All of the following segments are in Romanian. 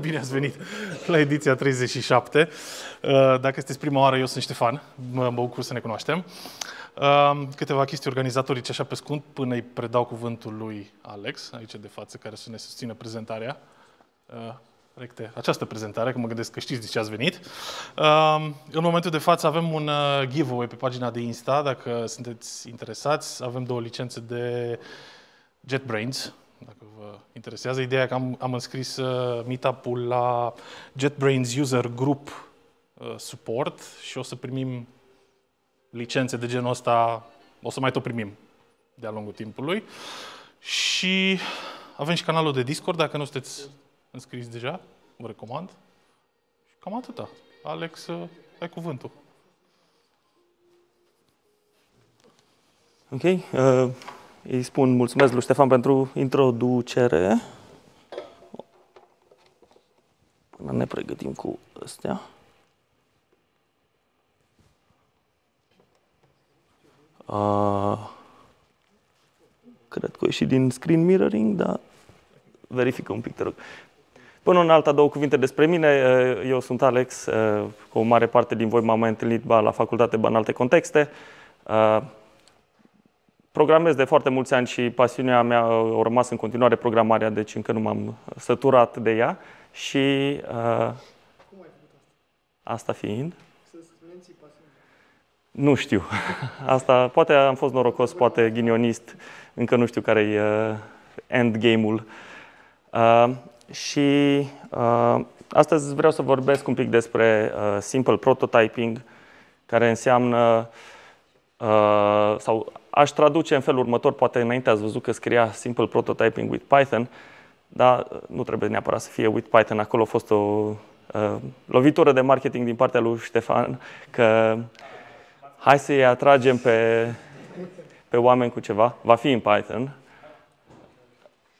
Bine ați venit la ediția 37. Dacă sunteți prima oară, eu sunt Ștefan. Mă bucur să ne cunoaștem. Câteva chestii organizatorice, așa pe scurt, până îi predau cuvântul lui Alex, aici de față, care să ne susțină prezentarea. Această prezentare, că mă gândesc că știți de ce ați venit. În momentul de față avem un giveaway pe pagina de Insta, dacă sunteți interesați. Avem două licențe de JetBrains, dacă vă interesează. Ideea că am înscris meetup-ul la JetBrains User Group Support și o să primim licențe de genul ăsta, o să mai tot primim de-a lungul timpului. Și avem și canalul de Discord, dacă nu sunteți înscris deja, vă recomand. Și cam atâta. Alex, ai cuvântul. Ok. Îi spun mulțumesc lui Ștefan pentru introducere. Până ne pregătim cu astea. Cred că o ieși din screen mirroring, dar verifică un pic, te rog. Până în alta, două cuvinte despre mine. Eu sunt Alex. Cu o mare parte din voi m-am mai întâlnit la facultate, în alte contexte. Programez de foarte mulți ani și pasiunea mea a rămas în continuare programarea, deci încă nu m-am săturat de ea. Și asta fiind? Nu știu. Asta poate am fost norocos, poate ghinionist. Încă nu știu care e endgame-ul. Astăzi vreau să vorbesc un pic despre simple prototyping, care înseamnă sau aș traduce în felul următor, poate înainte ați văzut că scria simple prototyping with Python, dar nu trebuie neapărat să fie with Python, acolo a fost o lovitură de marketing din partea lui Ștefan, că hai să-i atragem pe oameni cu ceva, va fi în Python.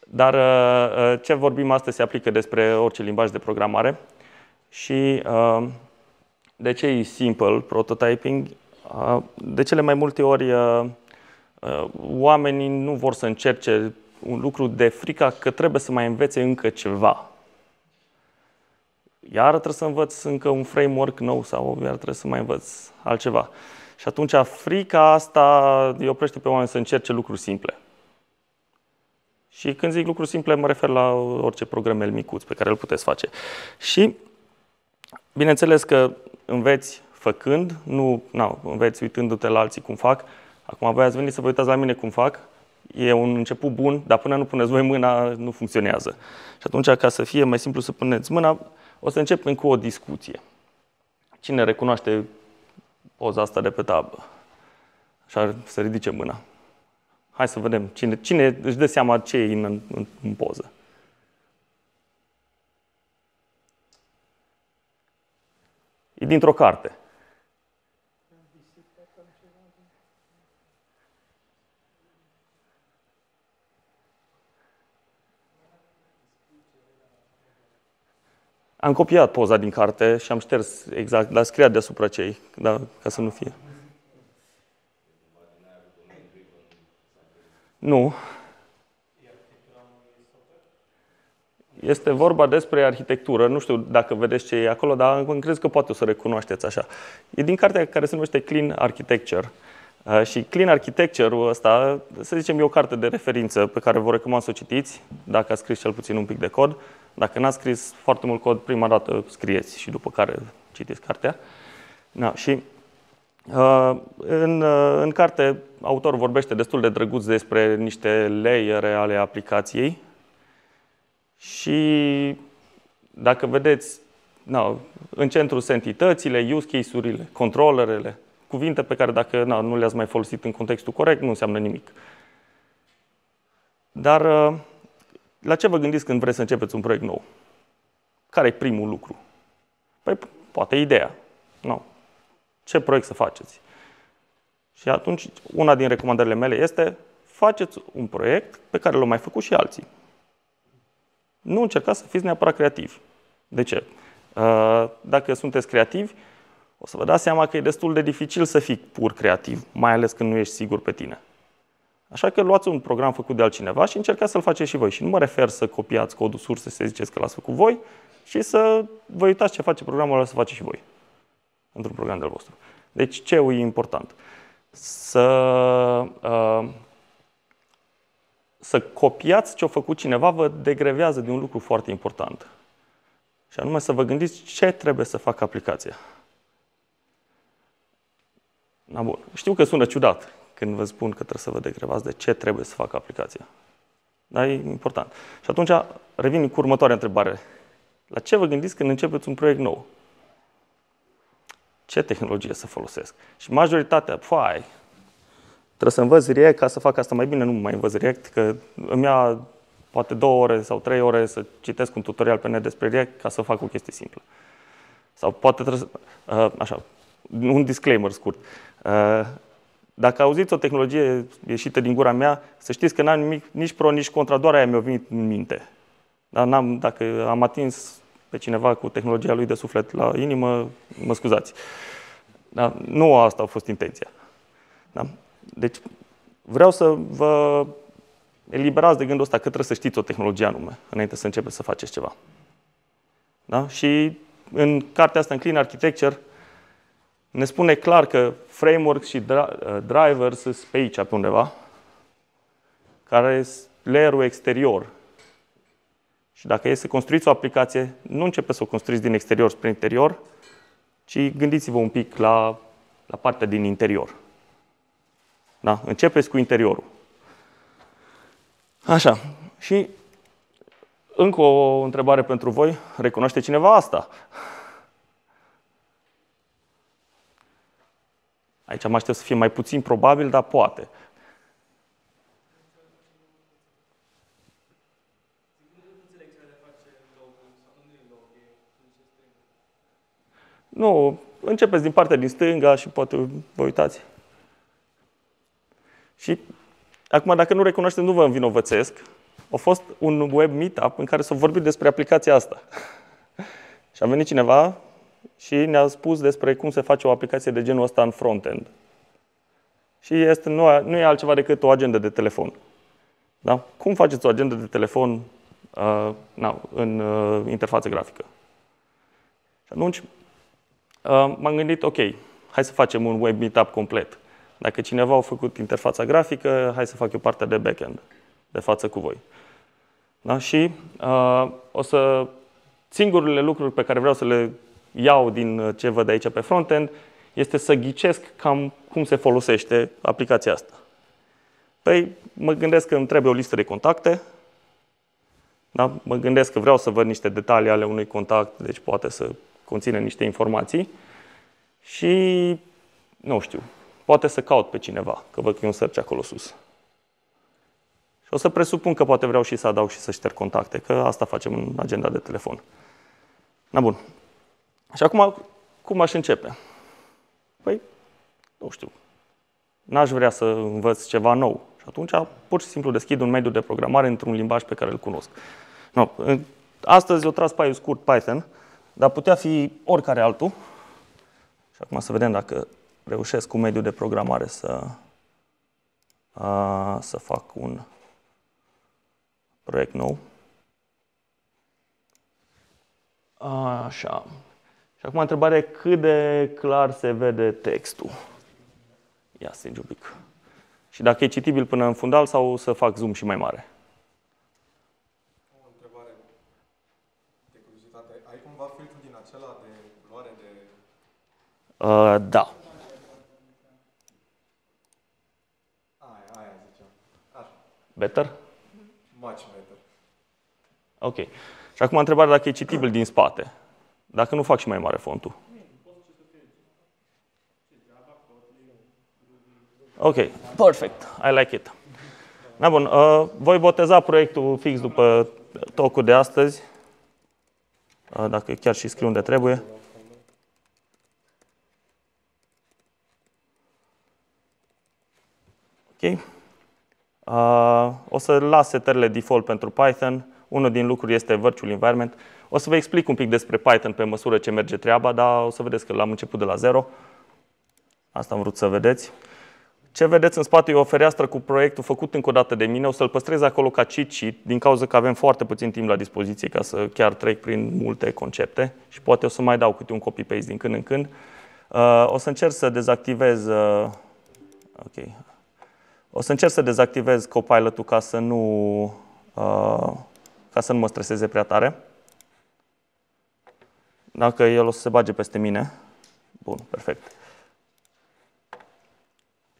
Dar ce vorbim astăzi se aplică despre orice limbaj de programare. Și de ce e simple prototyping? De cele mai multe ori oamenii nu vor să încerce un lucru de frica că trebuie să mai învețe încă ceva. Iar trebuie să învăț încă un framework nou sau iar trebuie să mai învăț altceva. Și atunci frica asta îi oprește pe oameni să încerce lucruri simple. Și când zic lucruri simple, mă refer la orice programel micuț pe care îl puteți face. Și bineînțeles că înveți făcând, nu înveți uitându-te la alții cum fac. Acum voi ați venit să vă uitați la mine cum fac. E un început bun, dar până nu puneți voi mâna, nu funcționează. Și atunci, ca să fie mai simplu să puneți mâna, o să începem cu o discuție. Cine recunoaște poza asta de pe tablă? Așa, să ridice mâna. Hai să vedem. Cine își dă seama ce e în poză? E dintr-o carte. Am copiat poza din carte și am șters exact, dar scria deasupra cei, da, ca să nu fie. Nu. Este vorba despre arhitectură. Nu știu dacă vedeți ce e acolo, dar cred că poate o să recunoașteți așa. E din cartea care se numește Clean Architecture. Și Clean Architecture-ul ăsta, să zicem, e o carte de referință pe care vă recomand să o citiți, dacă ați scris cel puțin un pic de cod. Dacă n-ați scris foarte mult cod, prima dată scrieți și după care citiți cartea. Da, și în carte, autorul vorbește destul de drăguț despre niște layere ale aplicației. Și dacă vedeți, în centru sunt entitățile, use case-urile, controllerele, cuvinte pe care dacă nu le-ați mai folosit în contextul corect, nu înseamnă nimic. Dar la ce vă gândiți când vreți să începeți un proiect nou? Care e primul lucru? Păi poate ideea. Nu. Ce proiect să faceți? Și atunci, una din recomandările mele este faceți un proiect pe care l-au mai făcut și alții. Nu încercați să fiți neapărat creativi. De ce? Dacă sunteți creativi, o să vă dați seama că e destul de dificil să fii pur creativ, mai ales când nu ești sigur pe tine. Așa că luați un program făcut de altcineva și încercați să-l faceți și voi. Și nu mă refer să copiați codul sursă, să ziceți că l-ați făcut voi, și să vă uitați ce face programul ăla, să faceți și voi într-un program de-al vostru. Deci ce e important? Să copiați ce a făcut cineva vă degrevează de un lucru foarte important. Și anume să vă gândiți ce trebuie să facă aplicația. Na bun. Știu că sună ciudat când vă spun că trebuie să vă degrevați de ce trebuie să facă aplicația. Dar e important. Și atunci revin cu următoarea întrebare. La ce vă gândiți când începeți un proiect nou? Ce tehnologie să folosesc? Și majoritatea, trebuie să învăț React ca să fac asta mai bine, nu mai învăț React, că îmi ia poate 2 ore sau 3 ore să citesc un tutorial pe net despre React ca să fac o chestie simplă. Sau poate trebuie să, așa, un disclaimer scurt. Dacă auziți o tehnologie ieșită din gura mea, să știți că n-am nimic, nici pro, nici contra, doar aia mi-a venit în minte. Dar dacă am atins pe cineva cu tehnologia lui de suflet la inimă, mă scuzați. Dar nu asta a fost intenția. Da? Deci vreau să vă eliberați de gândul ăsta că trebuie să știți o tehnologie anume, înainte să începeți să faceți ceva. Da? Și în cartea asta, în Clean Architecture, ne spune clar că frameworks și drivers sunt pe aici, pe undeva, care sunt layer-ul exterior. Și dacă e să construiți o aplicație, nu începeți să o construiți din exterior spre interior, ci gândiți-vă un pic la partea din interior. Da? Începeți cu interiorul. Așa. Și încă o întrebare pentru voi. Recunoaște cineva asta? Aici mă aștept să fie mai puțin probabil, dar poate. Nu, începeți din partea din stânga și poate vă uitați. Și acum, dacă nu recunoașteți, nu vă învinovățesc. A fost un web meetup în care s-a vorbit despre aplicația asta. Și a venit cineva și ne-a spus despre cum se face o aplicație de genul ăsta în front-end. Și nu e altceva decât o agendă de telefon. Da? Cum faceți o agendă de telefon în interfață grafică? Și atunci m-am gândit, ok, hai să facem un web meetup complet. Dacă cineva a făcut interfața grafică, hai să fac eu partea de backend, de față cu voi. Da? Și singurele lucruri pe care vreau să le iau din ce văd aici pe frontend este să ghicesc cam cum se folosește aplicația asta. Păi mă gândesc că îmi trebuie o listă de contacte. Da? Mă gândesc că vreau să văd niște detalii ale unui contact, deci poate să conține niște informații. Și nu știu. Poate să caut pe cineva, că văd că e un search acolo sus. Și o să presupun că poate vreau și să adaug și să șterg contacte, că asta facem în agenda de telefon. Na bun. Și acum, cum aș începe? Păi, nu știu. N-aș vrea să învăț ceva nou. Și atunci, pur și simplu deschid un mediu de programare într-un limbaj pe care îl cunosc. No, astăzi eu tras paiul scurt Python, dar putea fi oricare altul. Și acum să vedem dacă reușesc cu mediul de programare să fac un proiect nou. Așa. Și acum întrebarea e cât de clar se vede textul. Ia să un pic. Și dacă e citibil până în fundal sau să fac zoom și mai mare? O întrebare de curiozitate. Ai cumva filtru din acela de culoare de... Da. Better? Much better. Ok. Și acum întrebarea dacă e citibil din spate. Dacă nu fac și mai mare fontul. Ok. Perfect. I like it. Na bun. Voi boteza proiectul fix după talk-ul de astăzi. Dacă chiar și scriu unde trebuie. Ok. O să las setările default pentru Python. Unul din lucruri este Virtual Environment. O să vă explic un pic despre Python pe măsură ce merge treaba, dar o să vedeți că l-am început de la zero. Asta am vrut să vedeți. Ce vedeți în spate e o fereastră cu proiectul făcut încă o dată de mine. O să-l păstrez acolo ca cheat sheet, din cauza că avem foarte puțin timp la dispoziție ca să chiar trec prin multe concepte și poate o să mai dau câte un copy-paste din când în când. O să încerc să dezactivez Copilot-ul ca să nu mă streseze prea tare. Dacă el o să se bage peste mine. Bun, perfect.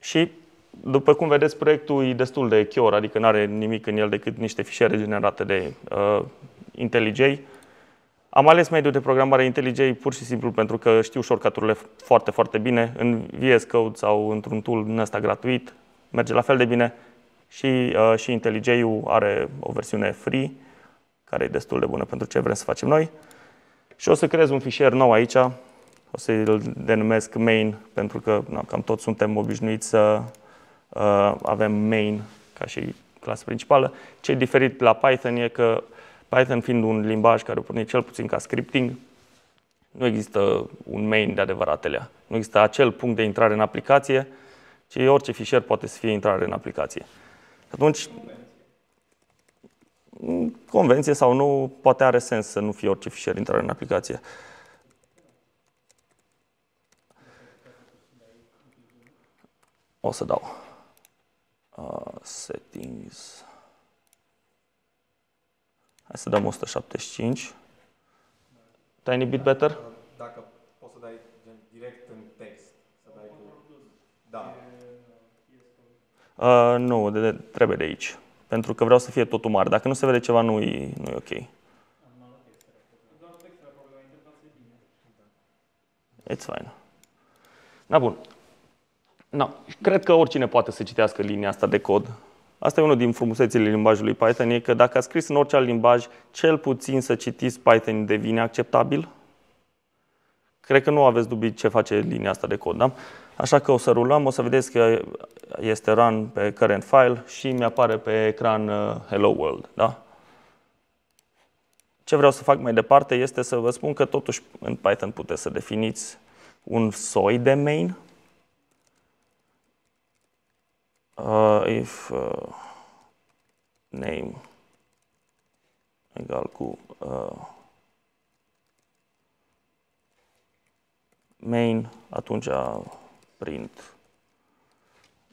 Și, după cum vedeți, proiectul e destul de chior, adică nu are nimic în el decât niște fișiere generate de IntelliJ. Am ales mediul de programare IntelliJ pur și simplu pentru că știu shortcut-urile foarte, foarte bine. În VS Code sau într-un tool din ăsta gratuit merge la fel de bine. Și IntelliJ-ul are o versiune free, care e destul de bună pentru ce vrem să facem noi. Și o să creez un fișier nou aici. O să îl denumesc main, pentru că cam toți suntem obișnuiți să avem main ca și clasă principală. Ce e diferit la Python e că Python, fiind un limbaj care o porni cel puțin ca scripting, nu există un main de adevăratele. Nu există acel punct de intrare în aplicație, ci orice fișier poate să fie intrare în aplicație. Atunci, convenție sau nu, poate are sens să nu fie orice fișier intrare în aplicație. O să dau settings. Hai să dăm 175. Tiny bit better? Dacă poți să dai direct în text. Să dai cu... Da. Nu, trebuie de aici. Pentru că vreau să fie totul mare. Dacă nu se vede ceva, nu e ok. It's fine. Da, bun. No. Cred că oricine poate să citească linia asta de cod. Asta e unul din frumusețile limbajului Python, e că dacă a scris în orice alt limbaj, cel puțin să citiți Python devine acceptabil. Cred că nu aveți dubii ce face linia asta de cod, da? Așa că o să rulăm, o să vedeți că este run pe current file și mi-apare pe ecran Hello World, da? Ce vreau să fac mai departe este să vă spun că totuși în Python puteți să definiți un soi de main. If name egal cu main, atunci print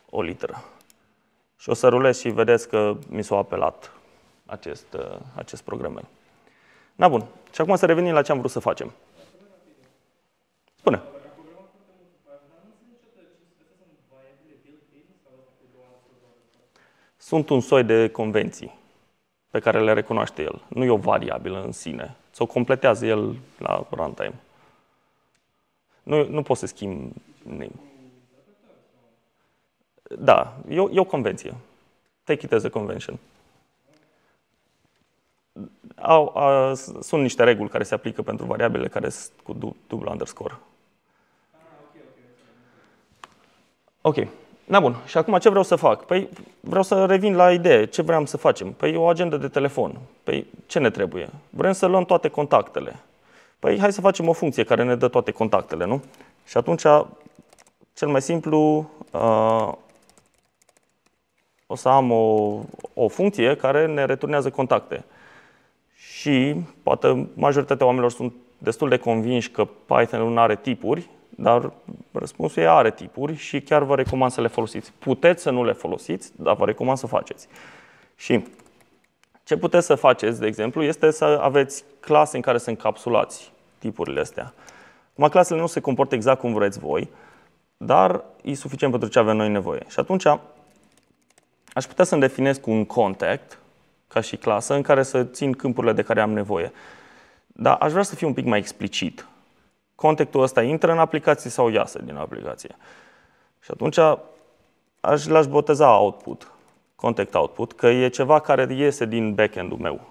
o literă. Și o să rulez și vedeți că mi s-a apelat acest programel. Na bun, și acum să revenim la ce am vrut să facem. Spune. Sunt un soi de convenții pe care le recunoaște el. Nu e o variabilă în sine. S-o completează el la runtime. Nu pot să schimb name. Da, e o convenție. Take it as a convention. Sunt niște reguli care se aplică pentru variabile care sunt cu dublu underscore. Ok. Na bun, și acum ce vreau să fac? Păi vreau să revin la idee. Ce vreau să facem? Păi o agendă de telefon. Păi ce ne trebuie? Vrem să luăm toate contactele. Păi hai să facem o funcție care ne dă toate contactele, nu? Și atunci, cel mai simplu, o să am o funcție care ne returnează contacte. Și poate majoritatea oamenilor sunt destul de convinși că Python nu are tipuri. Dar răspunsul e are tipuri și chiar vă recomand să le folosiți. Puteți să nu le folosiți, dar vă recomand să faceți. Și ce puteți să faceți, de exemplu, este să aveți clase în care să încapsulați tipurile astea. Acum, clasele nu se comportă exact cum vreți voi, dar e suficient pentru ce avem noi nevoie. Și atunci aș putea să-mi definesc un contact ca și clasă în care să țin câmpurile de care am nevoie. Dar aș vrea să fiu un pic mai explicit. Contactul ăsta intră în aplicație sau iasă din aplicație. Și atunci l-aș boteza output, contact output, că e ceva care iese din backend-ul meu.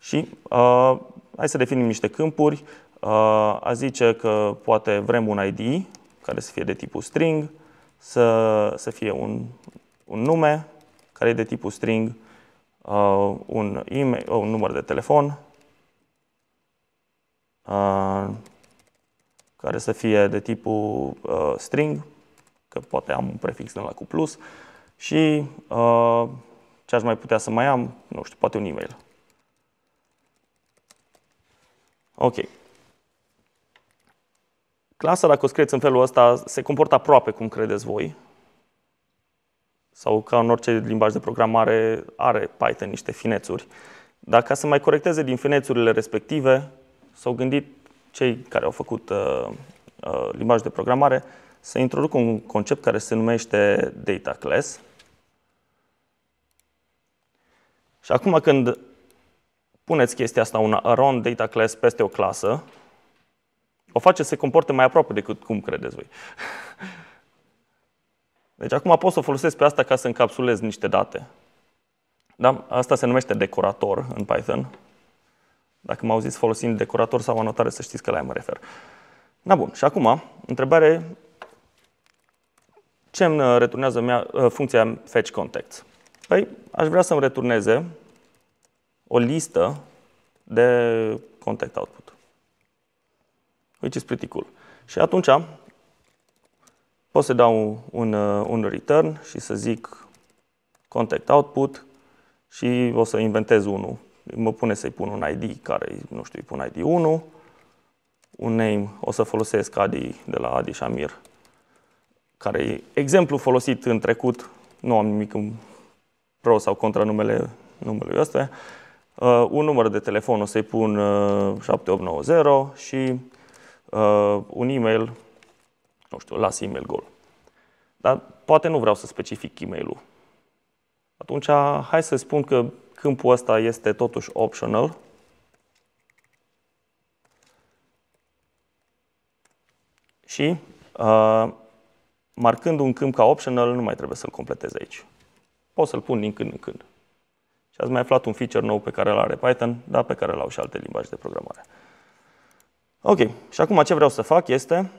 Și hai să definim niște câmpuri. A zice că poate vrem un ID care să fie de tipul string, să fie un nume care e de tipul string, un număr de telefon, care să fie de tipul string, că poate am un prefix de la cu plus și ce aș mai putea să mai am, nu știu, poate un e-mail. Ok. Clasa, dacă o scrieți în felul ăsta, se comportă aproape cum credeți voi. Sau ca în orice limbaj de programare are Python niște finețuri. Dar ca să mai corecteze din finețurile respective, s-au gândit cei care au făcut limbaj de programare să introducă un concept care se numește data class. Și acum când puneți chestia asta, un around data class peste o clasă, o face să se comporte mai aproape decât cum credeți voi. Deci acum pot să o folosesc pe asta ca să încapsulez niște date. Da? Asta se numește decorator în Python. Dacă m-auziți folosind decorator sau anotare, să știți că la aia mă refer. Da, bun. Și acum, întrebare, ce îmi returnează funcția fetch context? Păi, aș vrea să-mi returneze o listă de context output. Which is pretty cool. Și atunci pot să dau un return și să zic contact output și o să inventez unul. Mă pune să-i pun un ID care, nu știu, îi pun ID 1, un name, o să folosesc Adi de la Adi Shamir, care e exemplu folosit în trecut, nu am nimic în pro sau contra numelui ăsta. Un număr de telefon o să-i pun 7890 și un e-mail, nu știu, las e-mail gol. Dar poate nu vreau să specific e-mail-ul. Atunci, hai să spun că câmpul ăsta este totuși optional. Și marcând un câmp ca optional, nu mai trebuie să-l completez aici. Pot să-l pun din când în când. Și ați mai aflat un feature nou pe care îl are Python, dar pe care îl au și alte limbaje de programare. Ok, și acum ce vreau să fac este,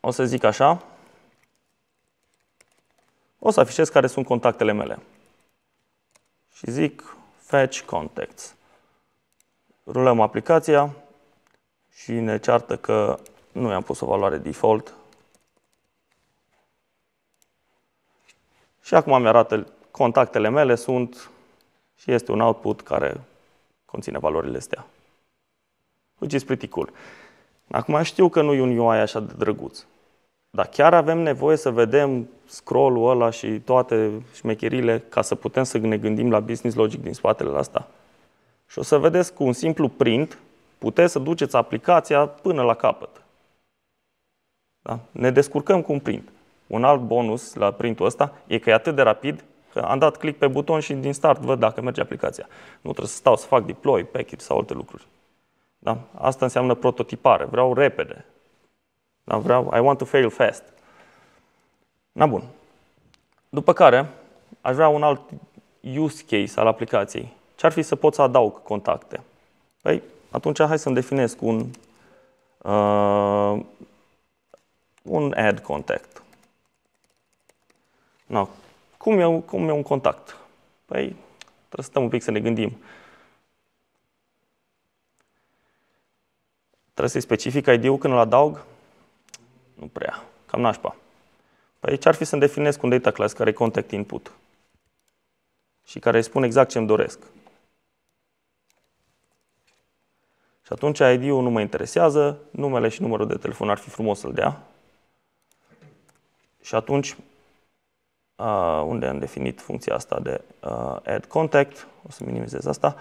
o să zic așa, o să afișez care sunt contactele mele. Și zic fetch contacts. Rulăm aplicația și ne ceartă că nu i-am pus o valoare default. Și acum mi-arată contactele mele sunt și este un output care conține valorile astea. Which is pretty cool. Acum știu că nu e un UI așa de drăguț, dar chiar avem nevoie să vedem scroll-ul ăla și toate șmecherile ca să putem să ne gândim la business logic din spatele asta. Și o să vedeți cu un simplu print puteți să duceți aplicația până la capăt. Da? Ne descurcăm cu un print. Un alt bonus la printul ăsta e că e atât de rapid că am dat click pe buton și din start văd dacă merge aplicația. Nu trebuie să stau să fac deploy, package sau alte lucruri. Da? Asta înseamnă prototipare. Vreau repede. Da? Vreau I want to fail fast. Na bun. După care aș vrea un alt use case al aplicației. Ce-ar fi să pot să adaug contacte? Păi, atunci hai să-mi definesc un add contact. No. Cum e un contact? Păi, trebuie să stăm un pic să ne gândim. Trebuie să-i specific ID-ul când îl adaug? Nu prea, cam nașpa. Păi ce ar fi să-mi definesc un data class care e contact input și care îi spun exact ce-mi doresc. Și atunci ID-ul nu mă interesează, numele și numărul de telefon ar fi frumos să-l dea. Și atunci, unde am definit funcția asta de add contact, o să minimizez asta,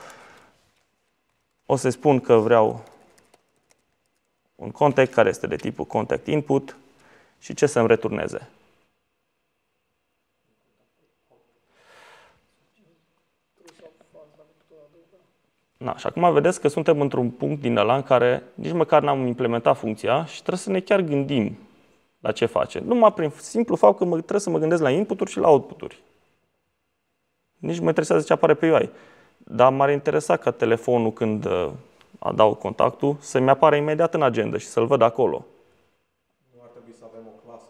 o să-i spun că vreau un contact care este de tipul contact input și ce să-mi returneze. Na, și acum vedeți că suntem într-un punct din ăla în care nici măcar n-am implementat funcția și trebuie să ne chiar gândim la ce face. Numai prin simplu fapt că trebuie să mă gândesc la input-uri și la output-uri. Nici mă interesează ce apare pe UI. Dar m-ar interesa ca telefonul când adaug contactul, să-mi apare imediat în agenda și să-l văd acolo. Nu ar trebui să avem o clasă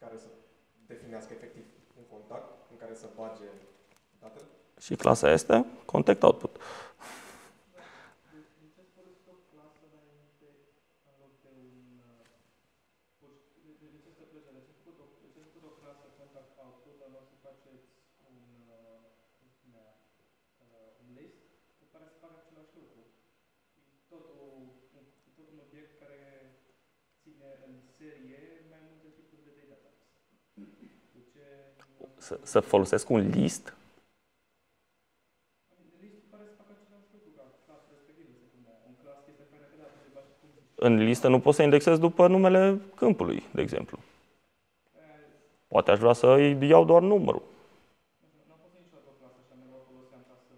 care să definească efectiv un contact în care să bage datele? Și clasa este contact output. De ce list, pare să facă același lucru. E tot, un obiect care ține în serie mai multe tipuri de data types. Să folosesc un list? Listul pare să facă același lucru ca clas respectiv. Un clas este care te dată de bași cum zici. În listă nu pot să indexez după numele câmpului, de exemplu. Poate aș vrea să îi iau doar numărul. N-am fost niciodată o clasă așa, mereu foloseam ca să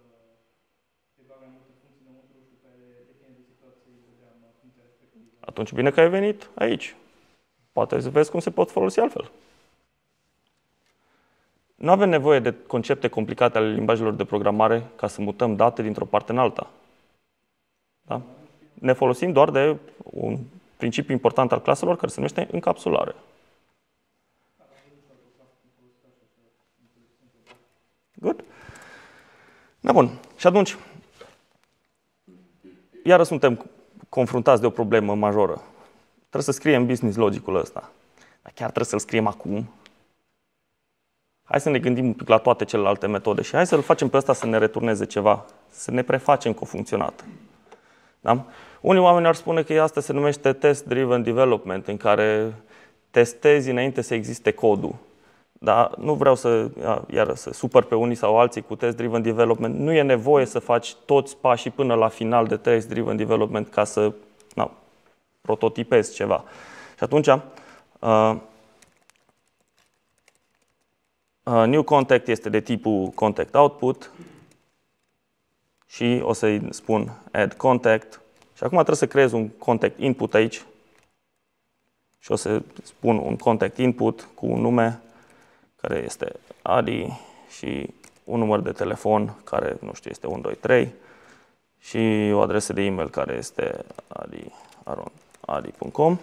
ceva mai multe funcții înăuntru și pe depinde de situație vedeam funcția respectivă. Atunci bine că ai venit aici. Poate vezi cum se pot folosi altfel. Nu avem nevoie de concepte complicate ale limbajelor de programare ca să mutăm date dintr-o parte în alta. Da? Ne folosim doar de un principiu important al claselor care se numește încapsulare. Good. Da, bun. Și atunci, iară suntem confruntați de o problemă majoră. Trebuie să scriem business logic-ul ăsta. Dar chiar trebuie să-l scriem acum? Hai să ne gândim un pic la toate celelalte metode și hai să-l facem pe ăsta să ne returneze ceva, să ne prefacem că a funcționat. Da? Unii oameni ar spune că asta se numește test-driven development, în care testezi înainte să existe codul. Dar nu vreau să, iară, să supăr pe unii sau alții cu test-driven development. Nu e nevoie să faci toți pașii până la final de test-driven development ca să prototipezi ceva. Și atunci, new contact este de tipul contact output și o să-i spun add contact. Și acum trebuie să creez un contact input aici și o să spun un contact input cu un nume care este Adi și un număr de telefon care, nu știu, este 123 și o adresă de e-mail care este adi.com.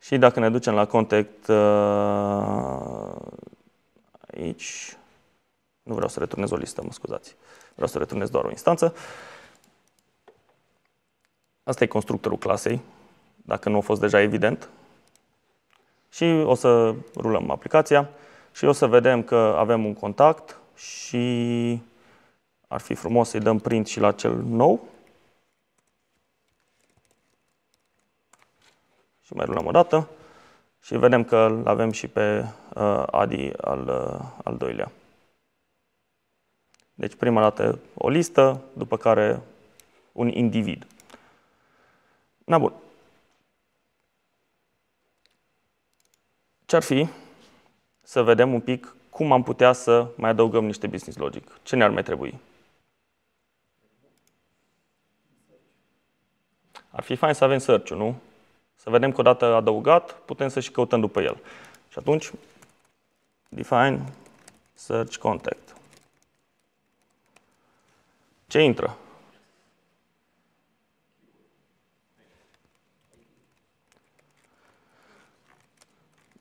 Și dacă ne ducem la contact aici, nu vreau să returnez o listă, mă scuzați, vreau să returnez doar o instanță. Asta e constructorul clasei, dacă nu a fost deja evident. Și o să rulăm aplicația și o să vedem că avem un contact și ar fi frumos să-i dăm print și la cel nou. Și mai rulăm o dată și vedem că îl avem și pe Adi al doilea. Deci prima dată o listă, după care un individ. Na bun. Ce-ar fi să vedem un pic cum am putea să mai adăugăm niște business logic? Ce ne-ar mai trebui? Ar fi fain să avem search-ul, nu? Să vedem că odată adăugat, putem să și căutăm după el. Și atunci, define search contact. Ce intră?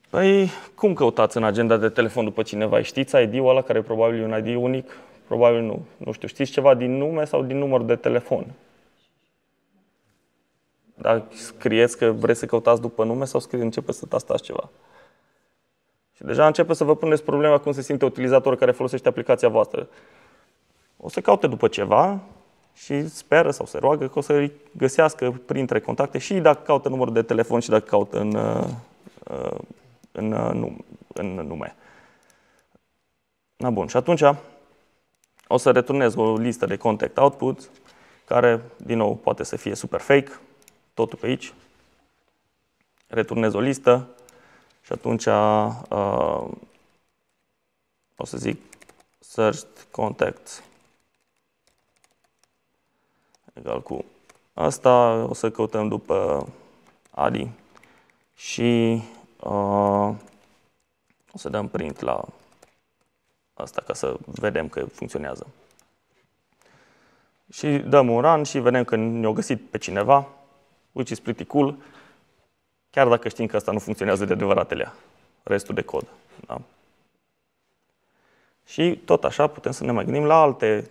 Păi, cum căutați în agenda de telefon după cineva? Știți ID-ul ăla care probabil e un ID unic? Probabil nu. Nu știu, știți ceva din nume sau din număr de telefon? Dacă scrieți că vreți să căutați după nume sau începeți să tastați ceva? Și deja începe să vă puneți problema cum se simte utilizatorul care folosește aplicația voastră. O să caute după ceva și speră sau se roagă că o să-i găsească printre contacte și dacă caută numărul de telefon și dacă caută în nume. Na bun, și atunci o să returnez o listă de contact output care, din nou, poate să fie super fake. Totul pe aici. Returnez o listă și atunci o să zic search contacts egal cu asta. O să căutăm după Adi și o să dăm print la asta ca să vedem că funcționează. Și dăm un run și vedem că ne-a găsit pe cineva, which is pretty cool, chiar dacă știm că asta nu funcționează de adevăratele, restul de cod. Da? Și tot așa putem să ne mai gândim la alte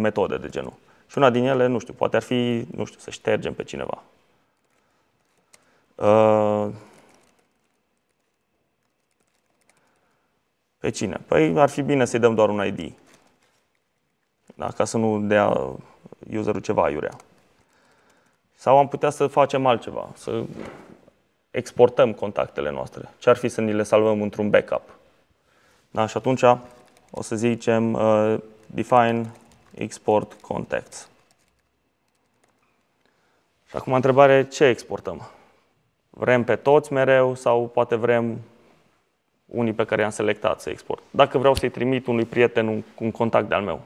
metode de genul. Și una din ele, nu știu, poate ar fi, nu știu, să ștergem pe cineva. Pe cine? Păi ar fi bine să-i dăm doar un ID. Da? Ca să nu dea userul ceva aiurea. Sau am putea să facem altceva, să exportăm contactele noastre. Ce ar fi să ni le salvăm într-un backup? Da? Și atunci o să zicem define export contacts. Și acum întrebare, ce exportăm? Vrem pe toți mereu sau poate vrem unii pe care i-am selectat să export? Dacă vreau să-i trimit unui prieten un contact de-al meu,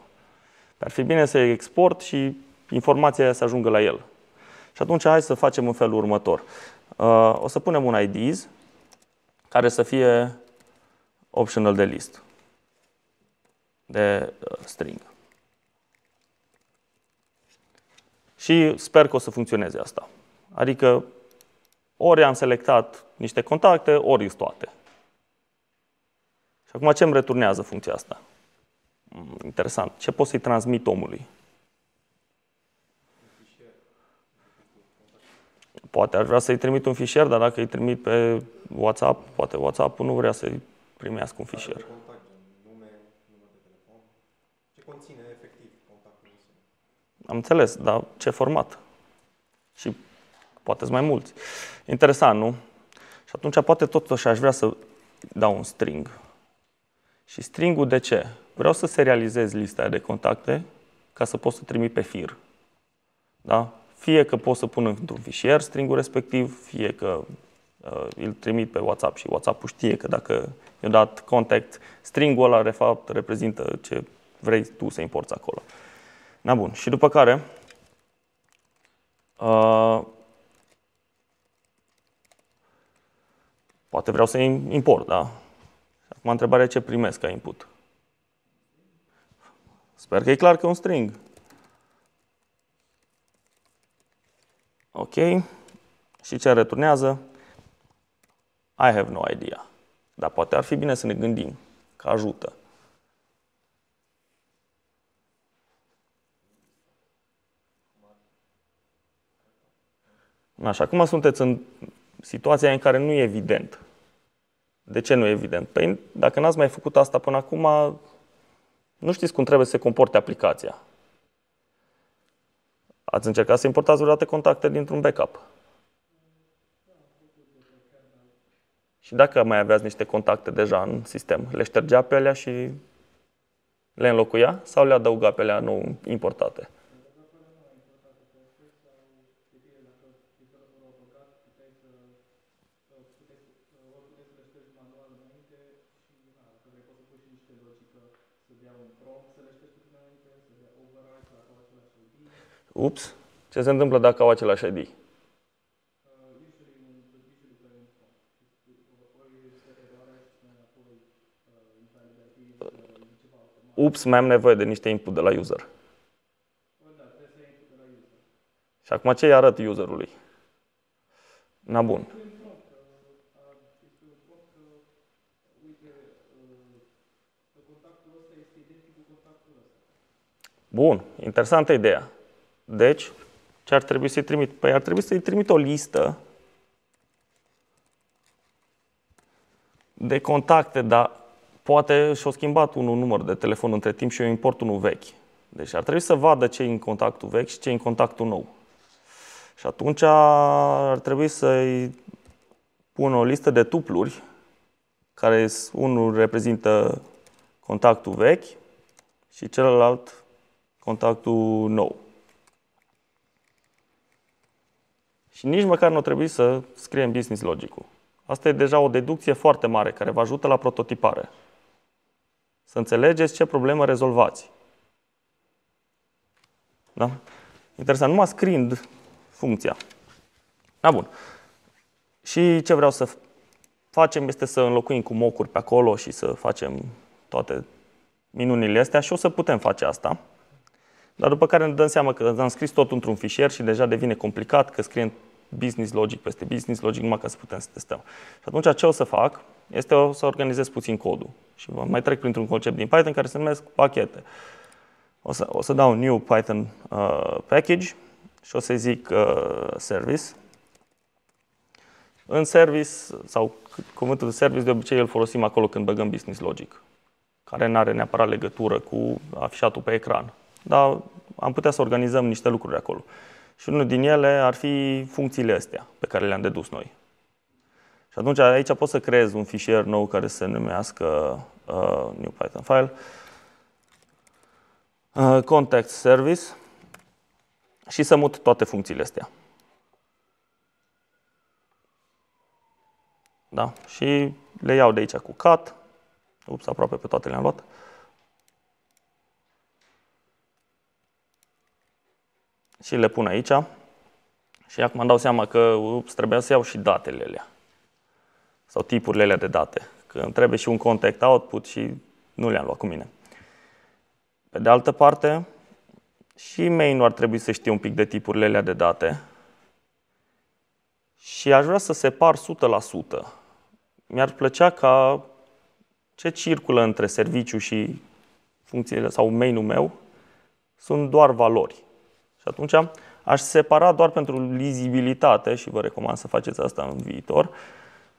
ar fi bine să-i export și informația să ajungă la el. Și atunci hai să facem în felul următor. O să punem un IDs care să fie optional de list, de string. Și sper că o să funcționeze asta. Adică ori am selectat niște contacte, ori toate. Și acum ce îmi returnează funcția asta? Interesant. Ce pot să-i transmit omului? Poate ar vrea să-i trimit un fișier, dar dacă îi trimit pe WhatsApp, poate WhatsApp-ul nu vrea să-i primească un fișier. Ce conține efectiv contactul? Am înțeles, dar ce format? Și poate sunt mai mulți. Interesant, nu? Și atunci poate totuși aș vrea să dau un string. Și stringul de ce? Vreau să serializez lista de contacte ca să pot să trimit pe fir. Da? Fie că pot să pun într-un fișier stringul respectiv, fie că îl trimit pe WhatsApp și WhatsApp-ul știe că dacă i-a dat contact, stringul ăla de fapt reprezintă ce vrei tu să importi acolo. Na bun, și după care poate vreau să import, da? Acum întrebarea e ce primesc ca input. Sper că e clar că e un string. Ok. Și ce returnează? I have no idea. Dar poate ar fi bine să ne gândim că ajută. Așa, acum sunteți în situația în care nu e evident. De ce nu e evident? Păi dacă n-ați mai făcut asta până acum, nu știți cum trebuie să se comporte aplicația. Ați încercat să importați vreodată contacte dintr-un backup. Și dacă mai aveați niște contacte deja în sistem, le ștergea pe alea și le înlocuia sau le adăuga pe alea nou importate? Ups, ce se întâmplă dacă au același ID? Ups, mai am nevoie de niște input de la user. Și acum ce îi arăt userului? Na bun. Bun, interesantă ideea. Deci, ce ar trebui să-i trimit? Păi ar trebui să-i trimit o listă de contacte, dar poate și-o schimbat unul număr de telefon între timp și eu import unul vechi. Deci ar trebui să vadă ce e în contactul vechi și ce e în contactul nou. Și atunci ar trebui să-i pun o listă de tupluri, care unul reprezintă contactul vechi și celălalt contactul nou. Și nici măcar nu trebuie să scriem business logic-ul. Asta e deja o deducție foarte mare care vă ajută la prototipare. Să înțelegeți ce problemă rezolvați. Da? Interesant, numai scriind funcția. Da, bun. Și ce vreau să facem este să înlocuim cu mocuri pe acolo și să facem toate minunile astea și o să putem face asta. Dar după care ne dăm seama că am scris tot într-un fișier și deja devine complicat, că scriem business logic peste business logic numai ca să putem să testăm. Și atunci ce o să fac este o să organizez puțin codul. Și mai trec printr-un concept din Python care se numesc pachete. O să dau new Python package și o să zic service. În service sau cuvântul de service de obicei îl folosim acolo când băgăm business logic, care nu are neapărat legătură cu afișatul pe ecran. Dar am putea să organizăm niște lucruri acolo. Și unul din ele ar fi funcțiile astea pe care le-am dedus noi. Și atunci aici pot să creez un fișier nou care se numească New Python File, Context Service și să mut toate funcțiile astea. Da? Și le iau de aici cu cat. Ups, aproape pe toate le-am luat. Și le pun aici. Și acum îmi dau seama că ups, trebuia să iau și datele alea. Sau tipurile alea de date. Că îmi trebuie și un context output și nu le-am luat cu mine. Pe de altă parte, și main-ul ar trebui să știe un pic de tipurile alea de date. Și aș vrea să separ 100%. Mi-ar plăcea ca ce circulă între serviciu și funcțiile sau main-ul meu sunt doar valori. Și atunci aș separa doar pentru lizibilitate, și vă recomand să faceți asta în viitor,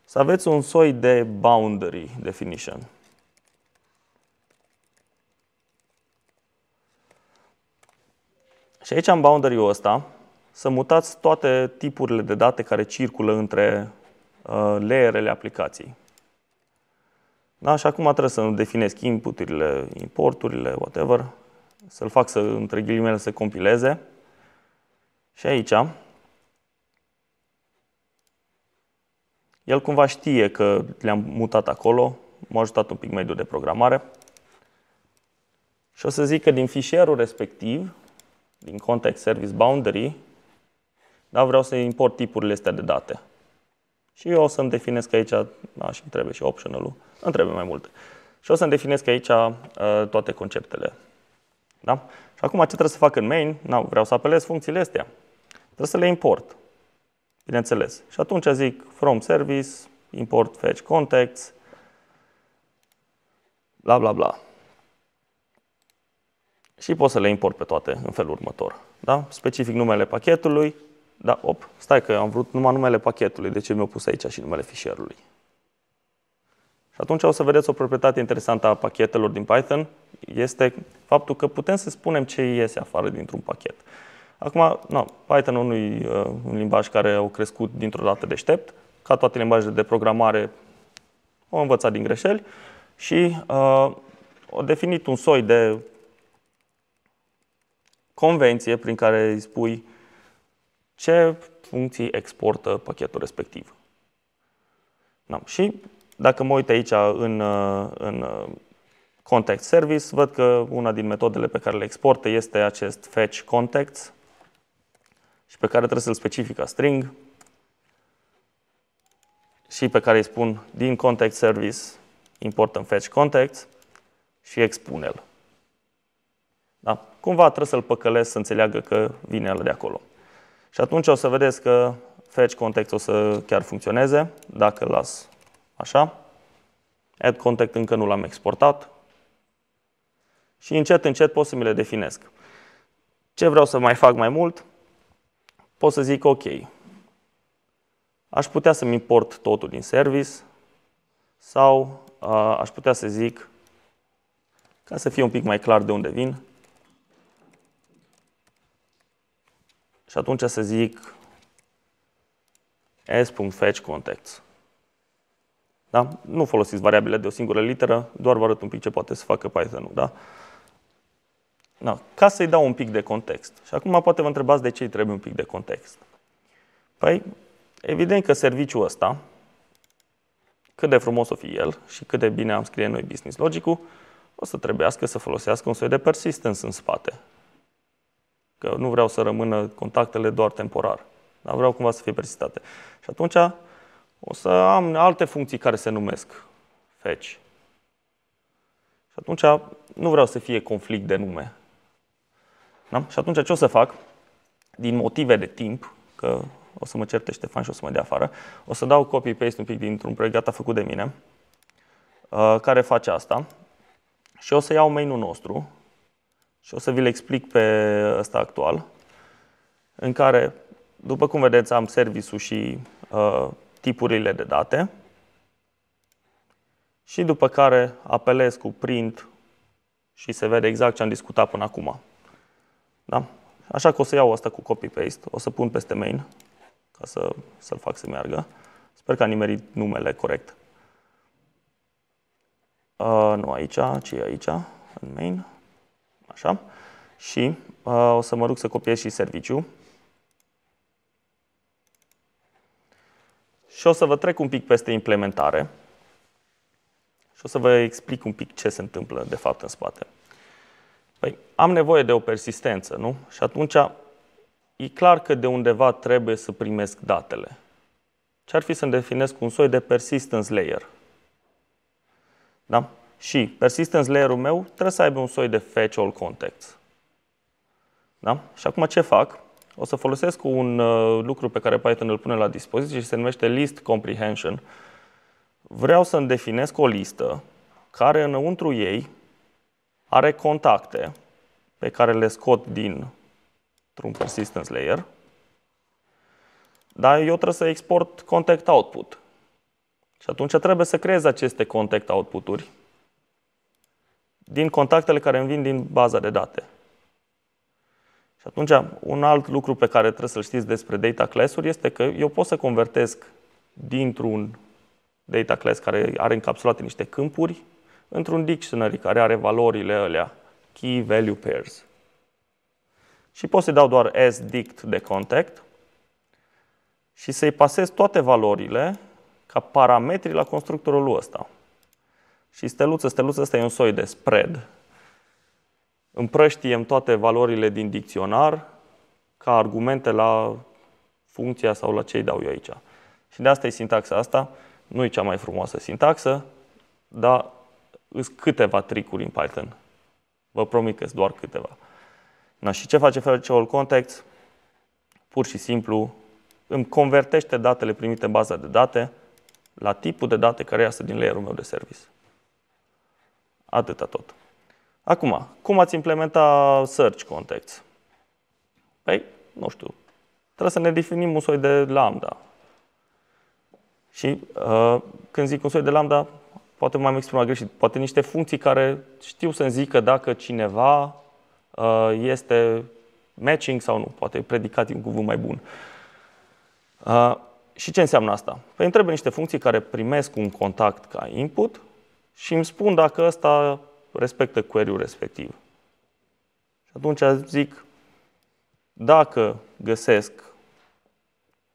să aveți un soi de boundary definition. Și aici am boundary-ul ăsta, să mutați toate tipurile de date care circulă între layerele aplicației. Da? Și acum trebuie să definesc inputurile, importurile, whatever, să-l fac să, între ghilimele, să compileze. Și aici, el cumva știe că le-am mutat acolo, m-a ajutat un pic mediul de programare. Și o să zic că din fișierul respectiv, din context service boundary, da, vreau să import tipurile astea de date. Și eu o să-mi definesc aici, da, și trebuie și optional-ul, îmi trebuie mai multe. Și o să-mi definesc aici toate conceptele. Da? Și acum ce trebuie să fac în main? Da, vreau să apelez funcțiile astea. Trebuie să le import, bineînțeles. Și atunci zic from service, import fetch context, bla bla bla. Și pot să le import pe toate în felul următor. Da? Specific numele pachetului. Da, op, stai că am vrut numai numele pachetului, de ce mi-au pus aici și numele fișierului. Și atunci o să vedeți o proprietate interesantă a pachetelor din Python. Este faptul că putem să spunem ce iese afară dintr-un pachet. Acum, no, Python nu e un limbaj care a crescut dintr-o dată deștept. Ca toate limbajele de programare, o învățat din greșeli și a definit un soi de convenție prin care îi spui ce funcții exportă pachetul respectiv. Da. Și dacă mă uit aici în context service, văd că una din metodele pe care le exportă este acest fetch context și pe care trebuie să-l specific ca string și pe care îi spun din context service importăm fetch context și expune-l. Da. Cumva trebuie să-l păcălesc să înțeleagă că vine ăla de acolo. Și atunci o să vedeți că fetch context o să chiar funcționeze, dacă las așa. Add context încă nu l-am exportat. Și încet, încet pot să mi le definesc. Ce vreau să mai fac mai mult? Pot să zic ok. Aș putea să-mi import totul din service sau aș putea să zic, ca să fie un pic mai clar de unde vin, și atunci să zic s.fetch context. Da? Nu folosiți variabile de o singură literă, doar vă arăt un pic ce poate să facă Python-ul. Da? Da. Ca să-i dau un pic de context. Și acum poate vă întrebați de ce îi trebuie un pic de context. Păi, evident că serviciul ăsta, cât de frumos o fi el și cât de bine am scris noi business logic-ul, o să trebuiască să folosească un soi de persistence în spate. Că nu vreau să rămână contactele doar temporar, dar vreau cumva să fie persistate. Și atunci o să am alte funcții care se numesc fetch. Și atunci nu vreau să fie conflict de nume. Da? Și atunci ce o să fac? Din motive de timp, că o să mă certe Ștefan și o să mă dea afară, o să dau copy-paste un pic dintr-un proiect gata făcut de mine, care face asta. Și o să iau main-ul nostru. Și o să vi-l explic pe ăsta actual, în care, după cum vedeți, am service-ul și tipurile de date și după care apelez cu print și se vede exact ce am discutat până acum. Da? Așa că o să iau asta cu copy-paste, o să pun peste main ca să-l fac să meargă. Sper că am nimerit numele corect. Nu aici, ci aici, în main. Așa. Și o să mă rog să copiez și serviciu. Și o să vă trec un pic peste implementare. Și o să vă explic un pic ce se întâmplă de fapt în spate. Păi, am nevoie de o persistență, nu? Și atunci e clar că de undeva trebuie să primesc datele. Ce ar fi să-mi definesc un soi de persistence layer? Da? Și persistence layer-ul meu trebuie să aibă un soi de fetch all context. Da? Și acum ce fac? O să folosesc un lucru pe care Python îl pune la dispoziție și se numește list comprehension. Vreau să-mi definesc o listă care înăuntru ei are contacte pe care le scot dintr-un persistence layer, dar eu trebuie să export contact output. Și atunci trebuie să creez aceste contact output-uri din contactele care îmi vin din baza de date. Și atunci, un alt lucru pe care trebuie să-l știți despre data class-uri este că eu pot să convertesc dintr-un data class care are încapsulate niște câmpuri într-un dictionary care are valorile alea, key value pairs. Și pot să-i dau doar sDict de contact și să-i pasez toate valorile ca parametri la constructorul ăsta. Și steluță, ăsta e un soi de spread. Împrăștiem toate valorile din dicționar ca argumente la funcția sau la ce îi dau eu aici. Și de asta e sintaxa asta. Nu e cea mai frumoasă sintaxă, dar sunt câteva tricuri în Python. Vă promit că sunt doar câteva. Na, și ce face fetch all context? Pur și simplu îmi convertește datele primite în baza de date la tipul de date care iasă din layerul meu de service. Atâta tot. Acum, cum ați implementa search context? Păi, nu știu. Trebuie să ne definim un soi de lambda. Și când zic un soi de lambda, poate m-am exprimat greșit, poate niște funcții care știu să-mi zică dacă cineva este matching sau nu. Poate e predicat un cuvânt mai bun. Și ce înseamnă asta? Păi îmi trebuie niște funcții care primesc un contact ca input și îmi spun dacă ăsta respectă query-ul respectiv. Și atunci zic, dacă găsesc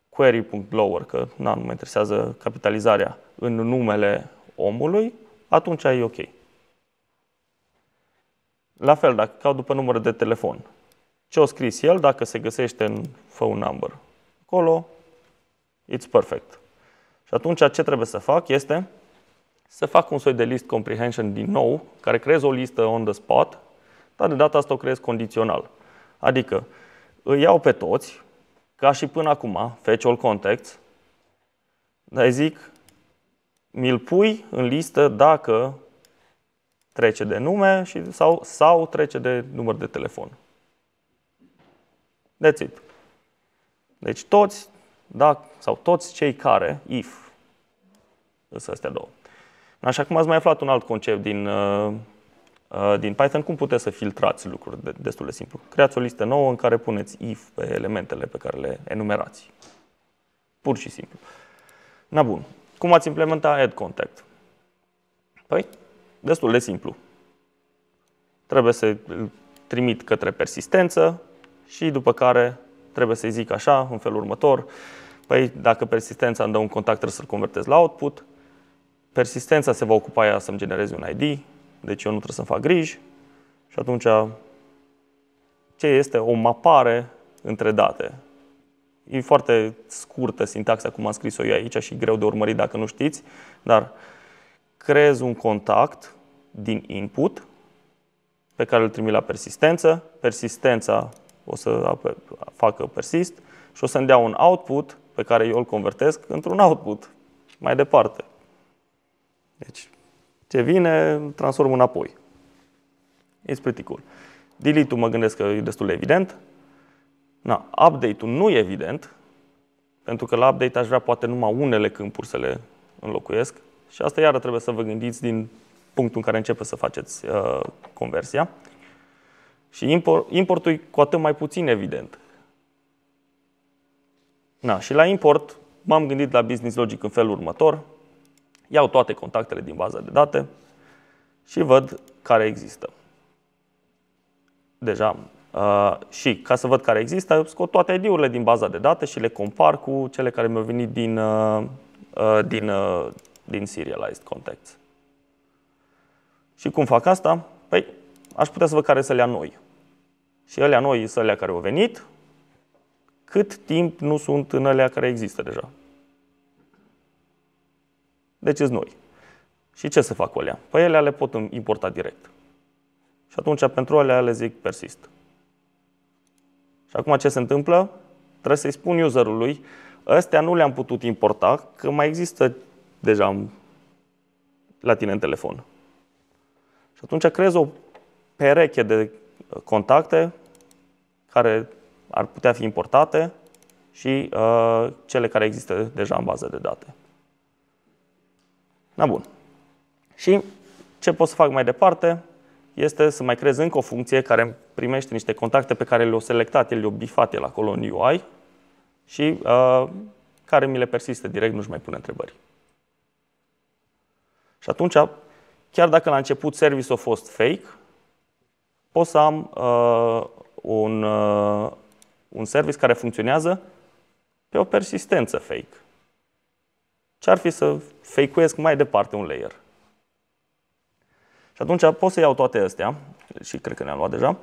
query.lower, că nu mă interesează capitalizarea, în numele omului, atunci e ok. La fel, dacă caut după număr de telefon, ce-o scris el, dacă se găsește în phone number acolo, it's perfect. Și atunci ce trebuie să fac este să fac un soi de list comprehension din nou, care creez o listă on the spot, dar de data asta o creez condițional. Adică îi iau pe toți, ca și până acum, fetch all context, dar îi zic, mi-l pui în listă dacă trece de nume și, sau trece de număr de telefon. That's it. Deci toți, da, sau toți cei care, if, sunt astea două. Așa cum ați mai aflat un alt concept din Python, cum puteți să filtrați lucruri destul de simplu. Creați o listă nouă în care puneți if pe elementele pe care le enumerați. Pur și simplu. Na bun. Cum ați implementa add contact? Păi, destul de simplu. Trebuie să îl trimit către persistență și după care trebuie să-i zic așa, în felul următor. Păi, dacă persistența îmi dă un contact, trebuie să-l convertez la output. Persistența se va ocupa ea să-mi genereze un ID, deci eu nu trebuie să-mi fac griji. Și atunci, ce este? O mapare între date. E foarte scurtă sintaxa, cum am scris-o eu aici și greu de urmărit dacă nu știți, dar creez un contact din input pe care îl trimit la persistență. Persistența o să facă persist și o să-mi dea un output pe care eu îl convertesc într-un output mai departe. Deci, ce vine, îl transform înapoi. It's pretty cool. Delete-ul mă gândesc că e destul de evident. Update-ul nu e evident, Pentru că la update aș vrea poate numai unele câmpuri să le înlocuiesc. Și asta iară trebuie să vă gândiți din punctul în care începeți să faceți conversia. Și importul e cu atât mai puțin evident. Na, și la import m-am gândit la business logic în felul următor. Iau toate contactele din baza de date și văd care există. Deja. Și ca să văd care există, scot toate ID-urile din baza de date și le compar cu cele care mi-au venit din serialized contacts. Și cum fac asta? Păi, aș putea să văd care să le-a noi. Și alea noi sunt alea care au venit, cât timp nu sunt în alea care există deja. Deci sunt noi. Și ce să fac cu alea? Păi alea le pot importa direct. Și atunci pentru alea le zic persist. Și acum ce se întâmplă? Trebuie să-i spun userului, astea nu le-am putut importa, că mai există deja la tine în telefon. Și atunci creez o pereche de contacte care ar putea fi importate și cele care există deja în bază de date. Na bun. Și ce pot să fac mai departe este să mai creez încă o funcție care primește niște contacte pe care le-au selectat, le-au bifat el acolo în UI și care mi le persistă direct, nu-și mai pune întrebări. Și atunci, chiar dacă la început service-ul a fost fake, pot să am un service care funcționează pe o persistență fake. Ce-ar fi să fake-uiesc mai departe un layer? Și atunci pot să iau toate astea, și cred că ne-am luat deja,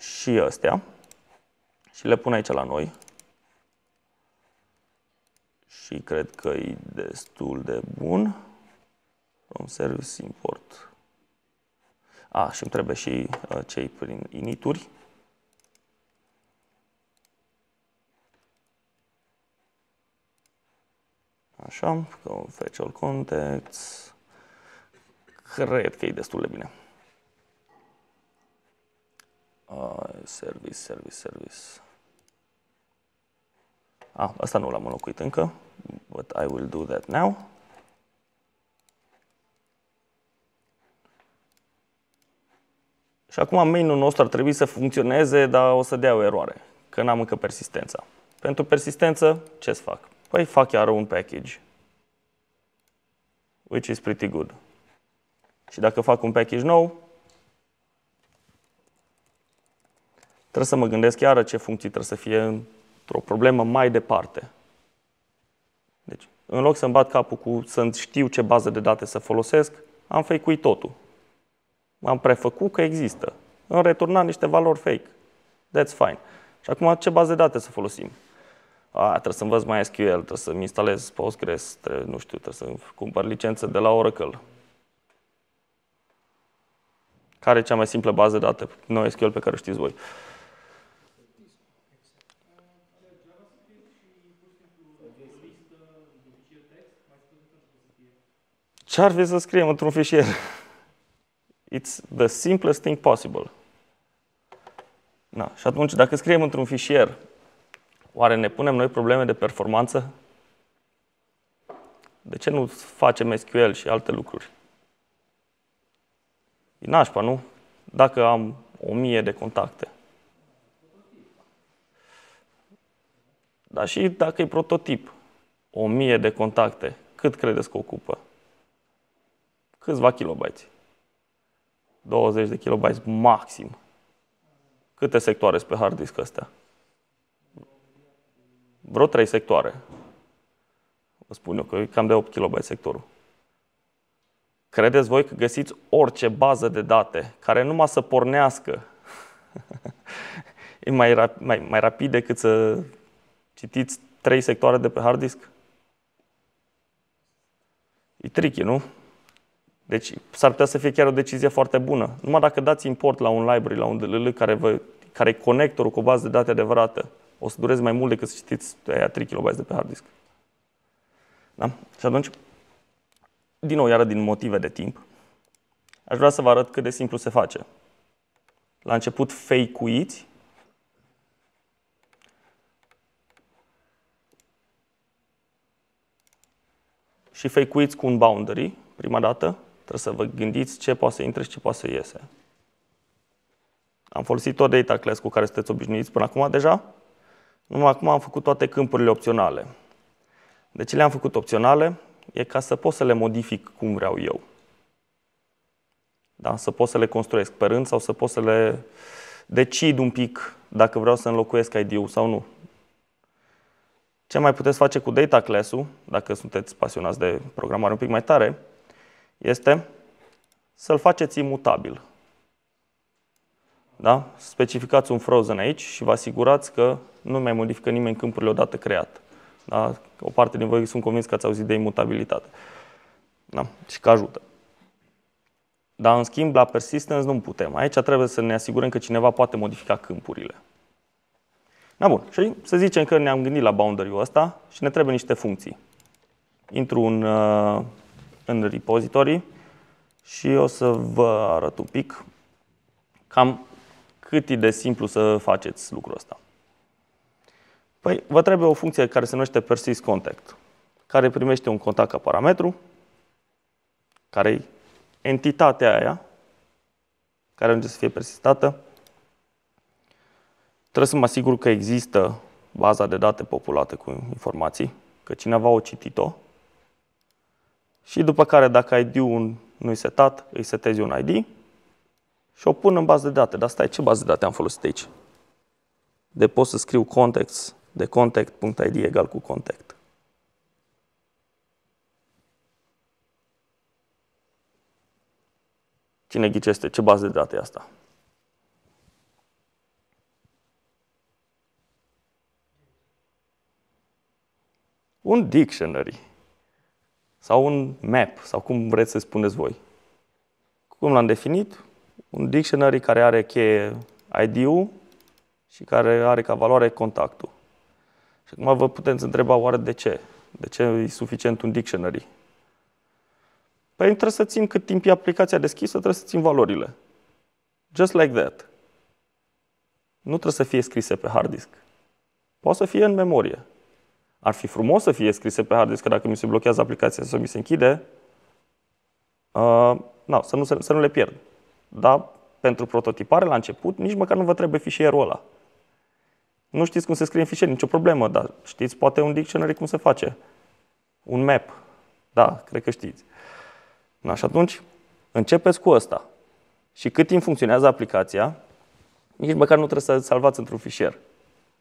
și astea, și le pun aici la noi. Și cred că e destul de bun. From service import. A, și îmi trebuie și cei prin inituri. Așa, fetch all contacts. Cred că e destul de bine. Service. Ah, asta nu l-am înlocuit încă. But I will do that now. Și acum main-ul nostru ar trebui să funcționeze, dar o să dea o eroare. Că n-am încă persistența. Pentru persistență, ce-ți fac? Păi fac iară un package. Which is pretty good. Și dacă fac un package nou, trebuie să mă gândesc iară ce funcții trebuie să fie într-o problemă mai departe. Deci, în loc să-mi bat capul cu să știu ce bază de date să folosesc, am fake-uit totul. M-am prefăcut că există. Am returnat niște valori fake. That's fine. Și acum ce bază de date să folosim? Trebuie să învăț mai SQL, trebuie să-mi instalez Postgres, trebuie să cumpăr licență de la Oracle. Care e cea mai simplă bază de date NoSQL pe care o știți voi? Ce ar fi să scriem într-un fișier? It's the simplest thing possible. Na, și atunci, dacă scriem într-un fișier, oare ne punem noi probleme de performanță? De ce nu facem SQL și alte lucruri? E nașpa, nu? Dacă am 1000 de contacte. Dar și dacă e prototip, 1000 de contacte, cât credeți că ocupă? Câțiva kilobytes? 20 de kilobytes maxim. Câte sectoare sunt pe hard disk astea? Vreo 3 sectoare. Vă spun eu că e cam de 8 kilobytes sectorul. Credeți voi că găsiți orice bază de date care numai să pornească e mai rapid decât să citiți 3 sectoare de pe hard disk? E tricky, nu? Deci s-ar putea să fie chiar o decizie foarte bună. Numai dacă dați import la un library, la un DLL care e conectorul cu o bază de date adevărată, o să dureze mai mult decât să citiți aia 3 KB de pe hard disk. Da? Și atunci, din nou, iară din motive de timp, aș vrea să vă arăt cât de simplu se face. La început fake-uiți și fake-uiți cu un boundary, prima dată. Trebuie să vă gândiți ce poate să intre și ce poate să iese. Am folosit tot data class cu care sunteți obișnuiți până acum deja. Numai acum am făcut toate câmpurile opționale. De ce le-am făcut opționale? E ca să pot să le modific cum vreau eu. Da? Să pot să le construiesc pe rând sau să pot să le decid un pic dacă vreau să înlocuiesc ID-ul sau nu. Ce mai puteți face cu data class-ul, dacă sunteți pasionați de programare un pic mai tare, este să-l faceți imutabil. Da? Specificați un frozen aici și vă asigurați că nu mai modifică nimeni câmpurile odată creat. Da? O parte din voi sunt convins că ați auzit de imutabilitate. Da? Și că ajută. Dar în schimb, la persistence nu putem. Aici trebuie să ne asigurăm că cineva poate modifica câmpurile. Da, bun. Și să zicem că ne-am gândit la boundary-ul ăsta și ne trebuie niște funcții. Intru în repository și o să vă arăt un pic cam cât e de simplu să faceți lucrul ăsta. Păi, vă trebuie o funcție care se numește persist_contact, care primește un contact ca parametru, care e entitatea aia, care ajunge să fie persistată. Trebuie să mă asigur că există baza de date populată cu informații, că cineva a citit-o. Și după care, dacă ID-ul nu-i setat, îi setezi un ID și o pun în bază de date. Dar stai, ce bază de date am folosit aici? De pot să scriu context de contact.id egal cu contact. Cine ghicește ce bază de date e asta? Un dictionary. Sau un map, sau cum vreți să spuneți voi. Cum l-am definit? Un dictionary care are cheie ID-ul și care are ca valoare contactul. Și acum vă puteți întreba oare de ce? De ce e suficient un dictionary? Păi trebuie să țin cât timp e aplicația deschisă, trebuie să țin valorile. Just like that. Nu trebuie să fie scrise pe hard disk. Poate să fie în memorie. Ar fi frumos să fie scrise pe hard disk, că dacă mi se blochează aplicația sau mi se închide, să nu le pierd. Dar pentru prototipare, la început, nici măcar nu vă trebuie fișierul ăla. Nu știți cum se scrie în fișier, nicio problemă, dar știți poate un dictionary cum se face. Un map. Da, cred că știți. Na, și atunci, începeți cu ăsta. Și cât timp funcționează aplicația, nici măcar nu trebuie să salvați într-un fișier.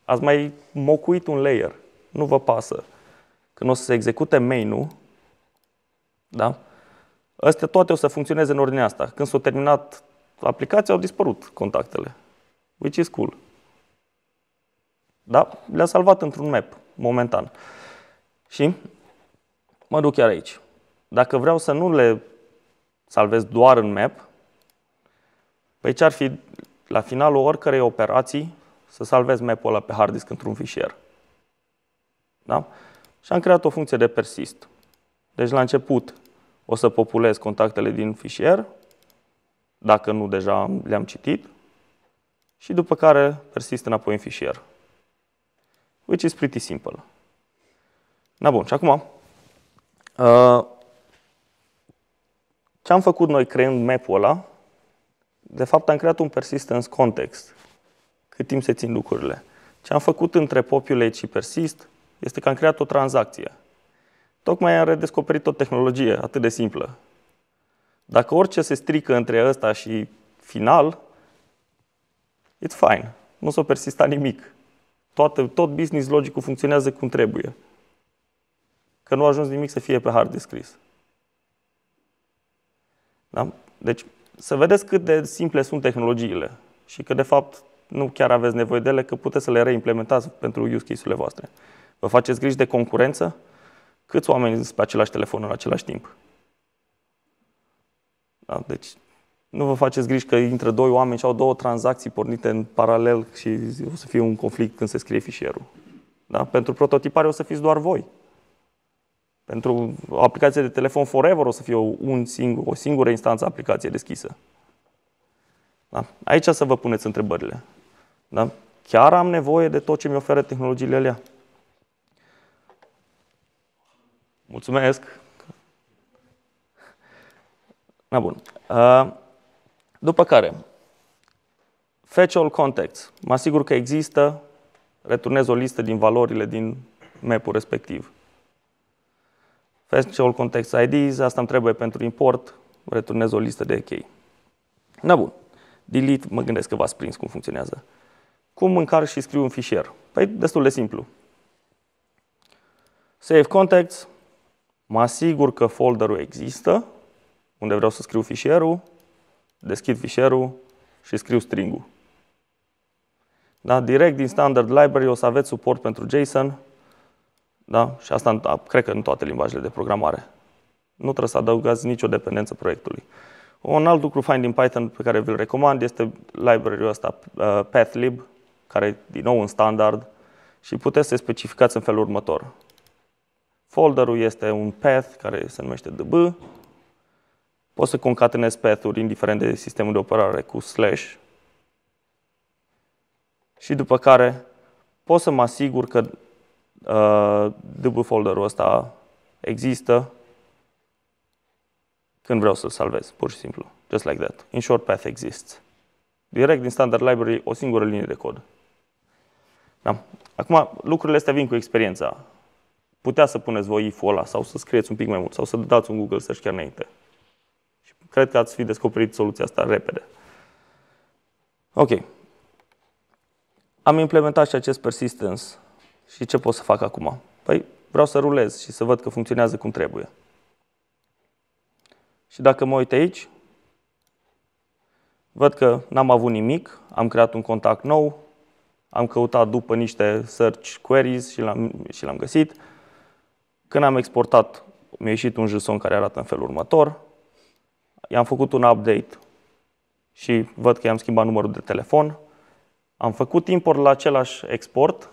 Ați mai mocuit un layer. Nu vă pasă. Când o să se execute main-ul, da? Astea toate o să funcționeze în ordinea asta. Când s-a terminat aplicația, au dispărut contactele. Which is cool. Da? Le-a salvat într-un map, momentan. Și mă duc chiar aici. Dacă vreau să nu le salvez doar în map, păi ce ar fi la finalul oricărei operații să salvez map-ul ăla pe hard disk într-un fișier. Da? Și am creat o funcție de persist. Deci la început o să populez contactele din fișier, dacă nu deja le-am citit, și după care persist înapoi în fișier. Which is pretty simple. Da, bun, și acum, ce am făcut noi creând map-ul ăla? De fapt am creat un persistence context. Cât timp se țin lucrurile. Ce am făcut între populate și persist este că am creat o tranzacție. Tocmai am redescoperit o tehnologie atât de simplă. Dacă orice se strică între ăsta și final, it's fine. Nu s-o persista nimic. Tot business logicul funcționează cum trebuie. Că nu a ajuns nimic să fie pe hard disk scris. Da? Deci, să vedeți cât de simple sunt tehnologiile și că, de fapt, nu chiar aveți nevoie de ele, că puteți să le reimplementați pentru use case-urile voastre. Vă faceți griji de concurență? Câți oameni sunt pe același telefon în același timp? Da? Deci, nu vă faceți griji că intră doi oameni și au două tranzacții pornite în paralel și o să fie un conflict când se scrie fișierul. Da? Pentru prototipare o să fiți doar voi. Pentru aplicație de telefon forever o să fie o singură instanță aplicație deschisă. Da? Aici să vă puneți întrebările. Da? Chiar am nevoie de tot ce mi oferă tehnologiile alea? Mulțumesc! Na bun. După care, fetch all contacts. Mă asigur că există, returnez o listă din valorile din mapul respectiv. Fetch all contacts IDs, asta îmi trebuie pentru import, returnez o listă de chei. Na bun. Delete, mă gândesc că v-ați prins cum funcționează. Cum încarc și scriu un fișier? Păi destul de simplu. Save contacts, mă asigur că folderul există, unde vreau să scriu fișierul, deschid fișierul și scriu string-ul. Da? Direct din standard library o să aveți suport pentru JSON, da? Și asta cred că în toate limbajele de programare. Nu trebuie să adăugați nicio dependență proiectului. Un alt lucru fain din Python pe care vi-l recomand este library-ul ăsta, Pathlib, care e din nou în standard și puteți să-i specificați în felul următor. Folderul este un path care se numește db. Poți să concatenezi path-uri indiferent de sistemul de operare cu slash. Și după care pot să mă asigur că db folderul ăsta există când vreau să-l salvez, pur și simplu. Just like that. In short, path exists. Direct din standard library, o singură linie de cod. Da. Acum, lucrurile astea vin cu experiența. Putea să puneți voi if-ul ăla sau să scrieți un pic mai mult sau să dați un Google search chiar înainte. Și cred că ați fi descoperit soluția asta repede. Ok. Am implementat și acest persistence. Și ce pot să fac acum? Păi vreau să rulez și să văd că funcționează cum trebuie. Și dacă mă uit aici, văd că n-am avut nimic, am creat un contact nou, am căutat după niște search queries și l-am găsit. Când am exportat, mi-a ieșit un JSON care arată în felul următor. I-am făcut un update și văd că i-am schimbat numărul de telefon. Am făcut import la același export,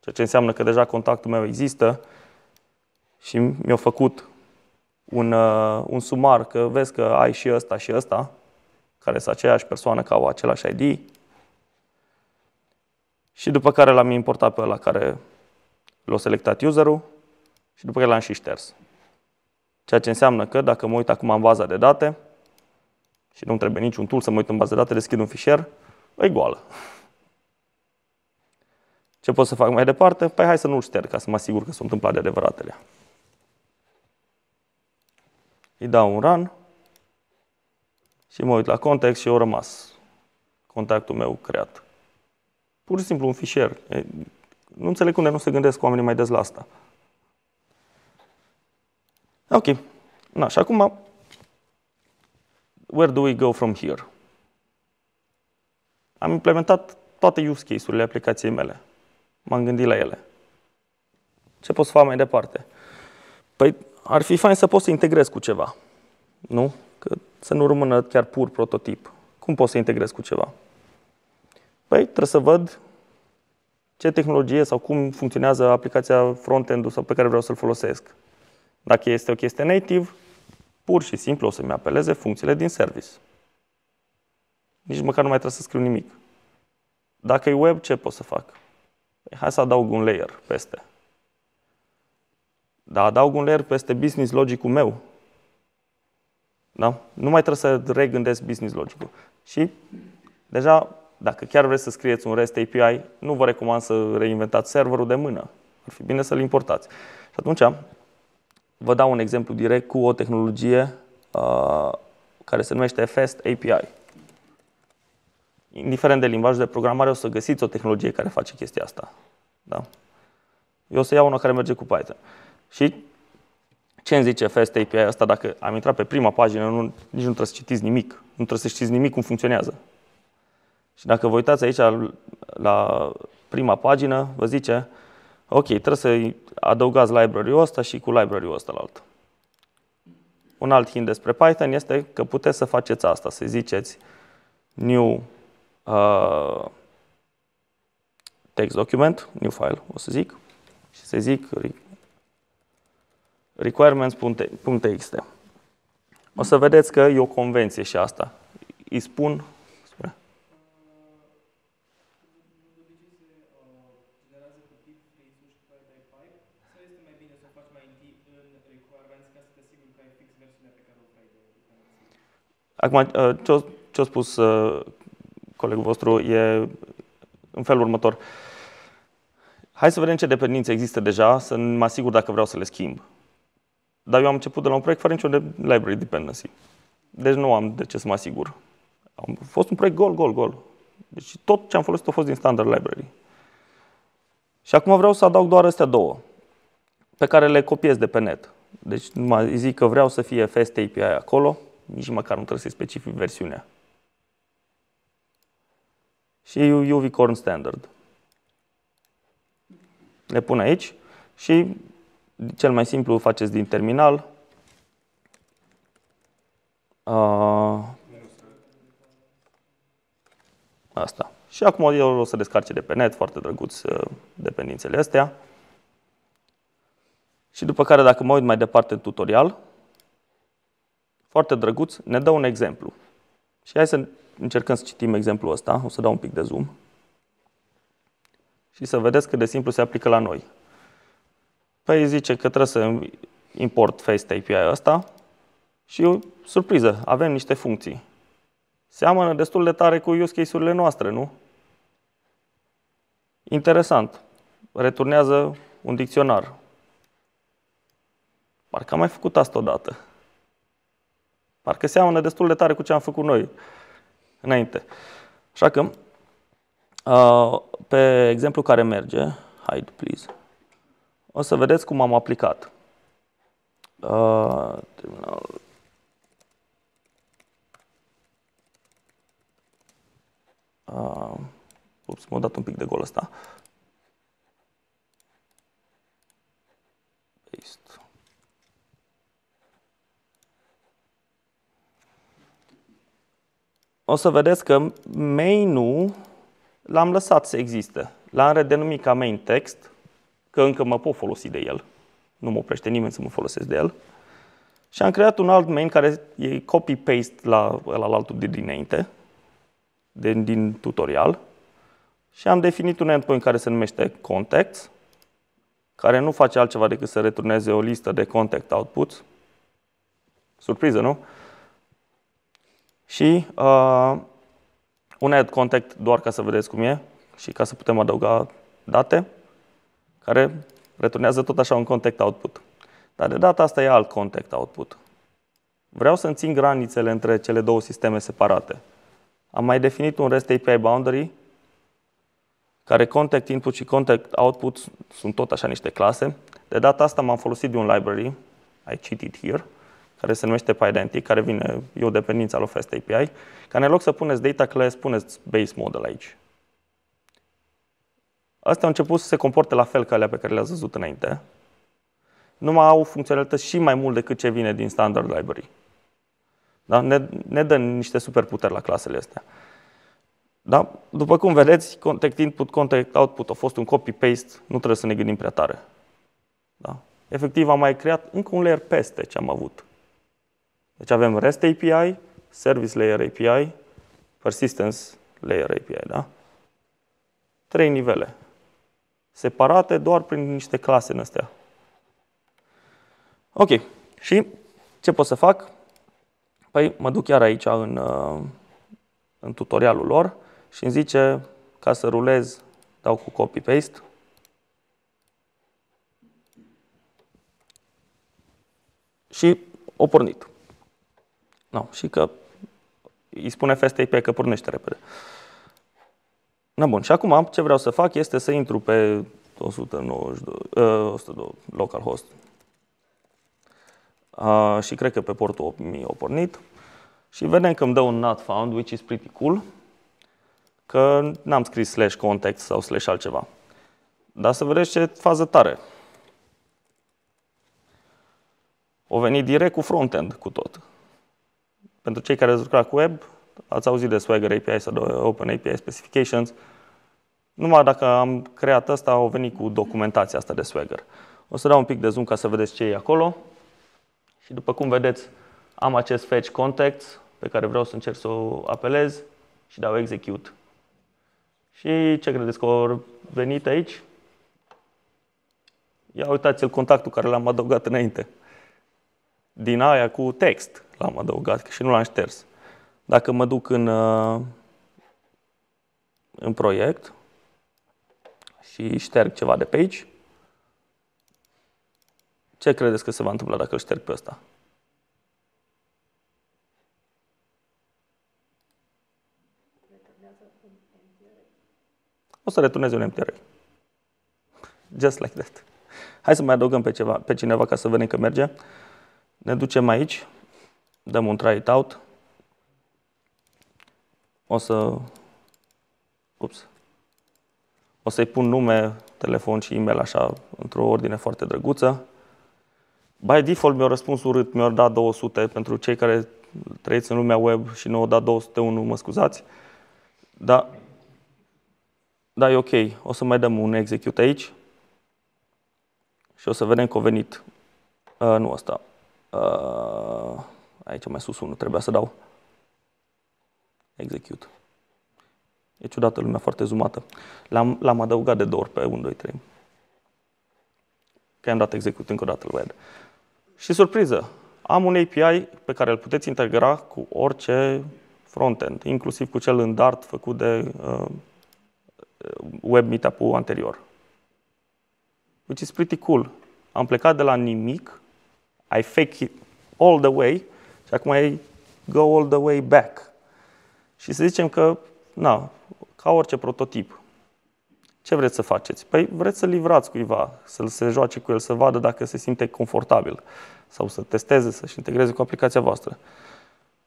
ceea ce înseamnă că deja contactul meu există și mi-a făcut un sumar, că vezi că ai și ăsta și ăsta, care sunt aceeași persoană, că au același ID. Și după care l-am importat pe ăla care l-a selectat userul și după care l-am și șters. Ceea ce înseamnă că dacă mă uit acum în baza de date și nu-mi trebuie niciun tool să mă uit în baza de date, deschid un fișier, e goală. Ce pot să fac mai departe? Păi hai să nu-l șterg ca să mă asigur că s-a întâmplat de adevăratele. Îi dau un run și mă uit la context și au rămas contactul meu creat. Pur și simplu un fișier. Nu înțeleg unde nu se gândesc oamenii mai des la asta. Ok. Na, și acum, where do we go from here? Am implementat toate use case-urile aplicației mele. M-am gândit la ele. Ce pot să fac mai departe? Păi, ar fi fain să pot să integrez cu ceva. Nu? Că să nu rămână chiar pur prototip. Cum pot să integrez cu ceva? Păi, trebuie să văd ce tehnologie sau cum funcționează aplicația front-end-ul sau pe care vreau să-l folosesc. Dacă este o chestie native, pur și simplu o să-mi apeleze funcțiile din service. Nici măcar nu mai trebuie să scriu nimic. Dacă e web, ce pot să fac? Păi, hai să adaug un layer peste. Dar adaug un layer peste business logic-ul meu. Da? Nu mai trebuie să regândesc business logic-ul. Și deja, dacă chiar vreți să scrieți un REST API, nu vă recomand să reinventați serverul de mână. Ar fi bine să-l importați. Și atunci, vă dau un exemplu direct cu o tehnologie care se numește FastAPI. Indiferent de limbaj de programare, o să găsiți o tehnologie care face chestia asta. Da? Eu o să iau una care merge cu Python. Și ce îmi zice FastAPI asta? Dacă am intrat pe prima pagină, nici nu trebuie să citiți nimic. Nu trebuie să știți nimic cum funcționează. Și dacă vă uitați aici la prima pagină, vă zice, ok, trebuie să adăugați library-ul ăsta și cu library-ul ăsta la alt. Un alt hint despre Python este că puteți să faceți asta, să ziceți new text document, new file, o să zic, și să zic requirements.txt. O să vedeți că e o convenție și asta. Îi spun... Acum, ce-a spus colegul vostru e în felul următor. Hai să vedem ce dependențe există deja, să mă asigur dacă vreau să le schimb. Dar eu am început de la un proiect fără niciun library dependency. Deci nu am de ce să mă asigur. Am fost un proiect gol. Deci tot ce am folosit a fost din standard library. Și acum vreau să adaug doar astea două, pe care le copiez de pe net. Deci numai zic că vreau să fie FastAPI acolo, nici măcar nu trebuie să-i specific versiunea. Și Uvicorn standard. Le pun aici și cel mai simplu faceți din terminal. Asta. Și acum eu o să descarce de pe net, foarte drăguț, dependențele astea. Și după care, dacă mă uit mai departe în tutorial, foarte drăguț, ne dă un exemplu. Și hai să încercăm să citim exemplul ăsta. O să dau un pic de zoom. Și să vedeți cât de simplu se aplică la noi. Păi zice că trebuie să import FastAPI-ul ăsta. Și, surpriză, avem niște funcții. Seamănă destul de tare cu use case-urile noastre, nu? Interesant. Returnează un dicționar. Parcă am mai făcut asta odată. Parcă seamănă destul de tare cu ce am făcut noi înainte. Așa că, pe exemplu care merge, hide please, o să vedeți cum am aplicat. Terminal. Ups, m-a dat un pic de gol ăsta. Paste. O să vedeți că main-ul l-am lăsat să existe. L-am redenumit ca main text, că încă mă pot folosi de el. Nu mă oprește nimeni să mă folosesc de el. Și am creat un alt main care e copy-paste la altul de dinainte, din tutorial. Și am definit un endpoint care se numește context, care nu face altceva decât să returneze o listă de context outputs. Surpriză, nu? Și un add context doar ca să vedeți cum e și ca să putem adăuga date, care returnează tot așa un context output. Dar de data asta e alt context output. Vreau să-mi țin granițele între cele două sisteme separate. Am mai definit un REST API boundary, care context input și context output sunt tot așa niște clase. De data asta m-am folosit de un library, I cheated here, care se numește Pydantic, care vine, e o dependență al FastAPI, care în loc să puneți data class, puneți base model aici. Astea au început să se comporte la fel ca alea pe care le-ați văzut înainte. Numai au funcționalități și mai mult decât ce vine din standard library. Da? Ne dă niște superputeri la clasele astea. Da? După cum vedeți, context input, context output a fost un copy-paste, nu trebuie să ne gândim prea tare. Da? Efectiv, am mai creat încă un layer peste ce am avut. Deci avem REST API, Service Layer API, Persistence Layer API. Da? 3 nivele, separate doar prin niște clase în astea. Ok, și ce pot să fac? Păi mă duc chiar aici în tutorialul lor și îmi zice, ca să rulez, dau cu copy-paste. Și o pornit. No, și că îi spune FastAPI că pornește repede. Na bun, și acum ce vreau să fac este să intru pe 192 localhost. Și cred că pe portul 8000 o pornit. Și vedem că îmi dă un not found, which is pretty cool. Că n-am scris slash context sau slash altceva. Dar să vedeți ce fază tare. O venit direct cu frontend cu tot. Pentru cei care ați lucrat cu web, ați auzit de Swagger API sau OpenAPI Specifications. Numai dacă am creat asta, au venit cu documentația asta de Swagger. O să dau un pic de zoom ca să vedeți ce e acolo. Și după cum vedeți, am acest fetch context pe care vreau să încerc să o apelez și dau execute. Și ce credeți că a venit aici? Ia uitați-l contactul care l-am adăugat înainte. Din aia cu text l-am adăugat și nu l-am șters. Dacă mă duc în proiect și șterg ceva de pe aici, ce credeți că se va întâmpla dacă îl șterg pe ăsta? O să returneze un empty array. Just like that. Hai să mai adăugăm pe cineva ca să vedem că merge. Ne ducem aici, dăm un try it out. O să-i pun nume, telefon și e-mail așa, într-o ordine foarte drăguță. By default mi-au răspuns urât, mi-au dat 200 pentru cei care trăiți în lumea web și nu au dat 201, mă scuzați. Da, e ok. O să mai dăm un execute aici și o să vedem că a venit. Nu asta. Aici mai sus unul, trebuia să dau. Execute. E ciudată lumea, foarte zoomată. L-am adăugat de 2 ori pe 1, 2, 3. Că am dat execute încă o dată, îl add. Și surpriză, am un API pe care îl puteți integra cu orice frontend, inclusiv cu cel în Dart făcut de web meetup-ul anterior. Which is pretty cool. Am plecat de la nimic, I fake it all the way și acum I go all the way back. Și să zicem că, na, ca orice prototip, ce vreți să faceți? Păi vreți să livrați cuiva, să se joace cu el, să vadă dacă se simte confortabil sau să testeze, să-și integreze cu aplicația voastră.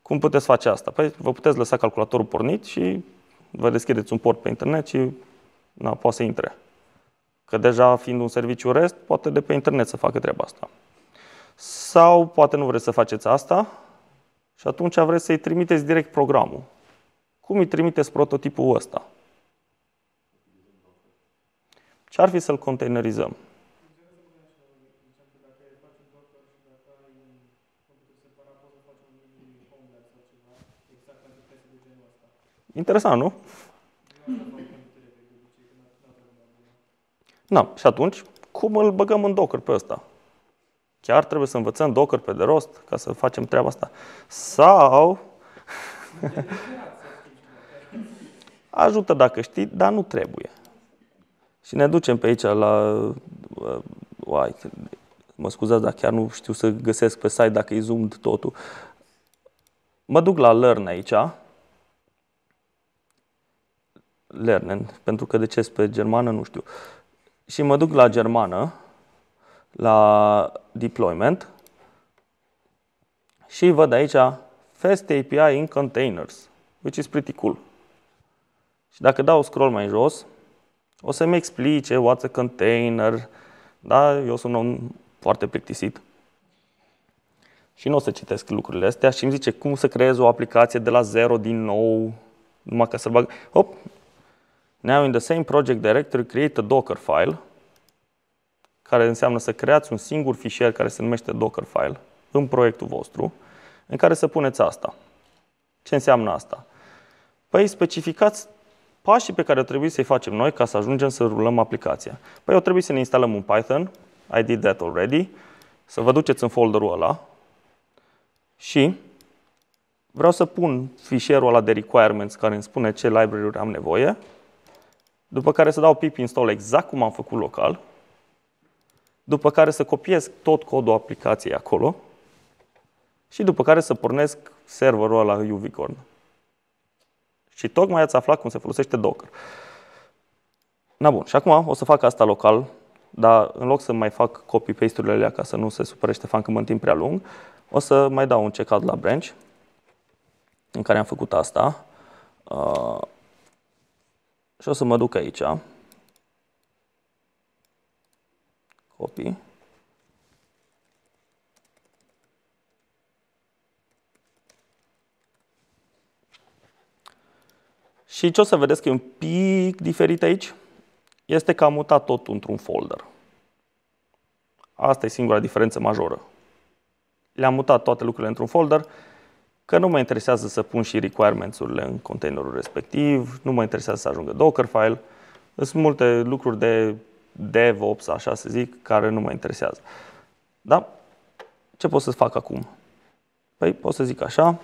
Cum puteți face asta? Păi vă puteți lăsa calculatorul pornit și vă deschideți un port pe internet și na, poate să intre. Că deja fiind un serviciu REST, poate de pe internet să facă treaba asta. Sau poate nu vreți să faceți asta și atunci vreți să-i trimiteți direct programul. Cum îi trimiteți prototipul ăsta? Ce ar fi să-l containerizăm? Interesant, nu? Na, și atunci, cum îl băgăm în Docker pe ăsta? Chiar trebuie să învățăm Docker pe de rost ca să facem treaba asta. Sau... Ajută dacă știi, dar nu trebuie. Și ne ducem pe aici la... Uai, mă scuzați, dar chiar nu știu să găsesc pe site dacă e zoomed totul. Mă duc la Learn aici. Lernen, pentru că de ce pe germană nu știu. Și mă duc la germană, la deployment și văd aici FastAPI in containers, which is pretty cool. Și dacă dau scroll mai jos, o să-mi explice what's a container, da, eu sunt un om foarte plictisit și nu o să citesc lucrurile astea și îmi zice cum să creez o aplicație de la zero din nou, numai ca să-l bag. Hop! Now in the same project directory create a Docker file, care înseamnă să creați un singur fișier care se numește Docker file în proiectul vostru, în care să puneți asta. Ce înseamnă asta? Păi specificați pașii pe care trebuie să-i facem noi ca să ajungem să rulăm aplicația. Păi o trebuie să ne instalăm un Python, I did that already, să vă duceți în folderul ăla și vreau să pun fișierul ăla de requirements care îmi spune ce library-uri am nevoie, după care să dau pip install exact cum am făcut local, după care să copiez tot codul aplicației acolo și după care să pornesc serverul ăla Uvicorn. Și tocmai ați aflat cum se folosește Docker. Na bun, și acum o să fac asta local, dar în loc să mai fac copy-paste-urile alea ca să nu se supere Ștefan că mă întind prea lung, o să mai dau un checkout la branch în care am făcut asta. Și o să mă duc aici, copy, și ce o să vedeți că e un pic diferit aici, este că am mutat totul într-un folder. Asta e singura diferență majoră. Le-am mutat toate lucrurile într-un folder. Că nu mă interesează să pun și requirements-urile în containerul respectiv, nu mă interesează să ajungă Docker file. Sunt multe lucruri de DevOps, așa să zic, care nu mă interesează. Da? Ce pot să fac acum? Păi pot să zic așa,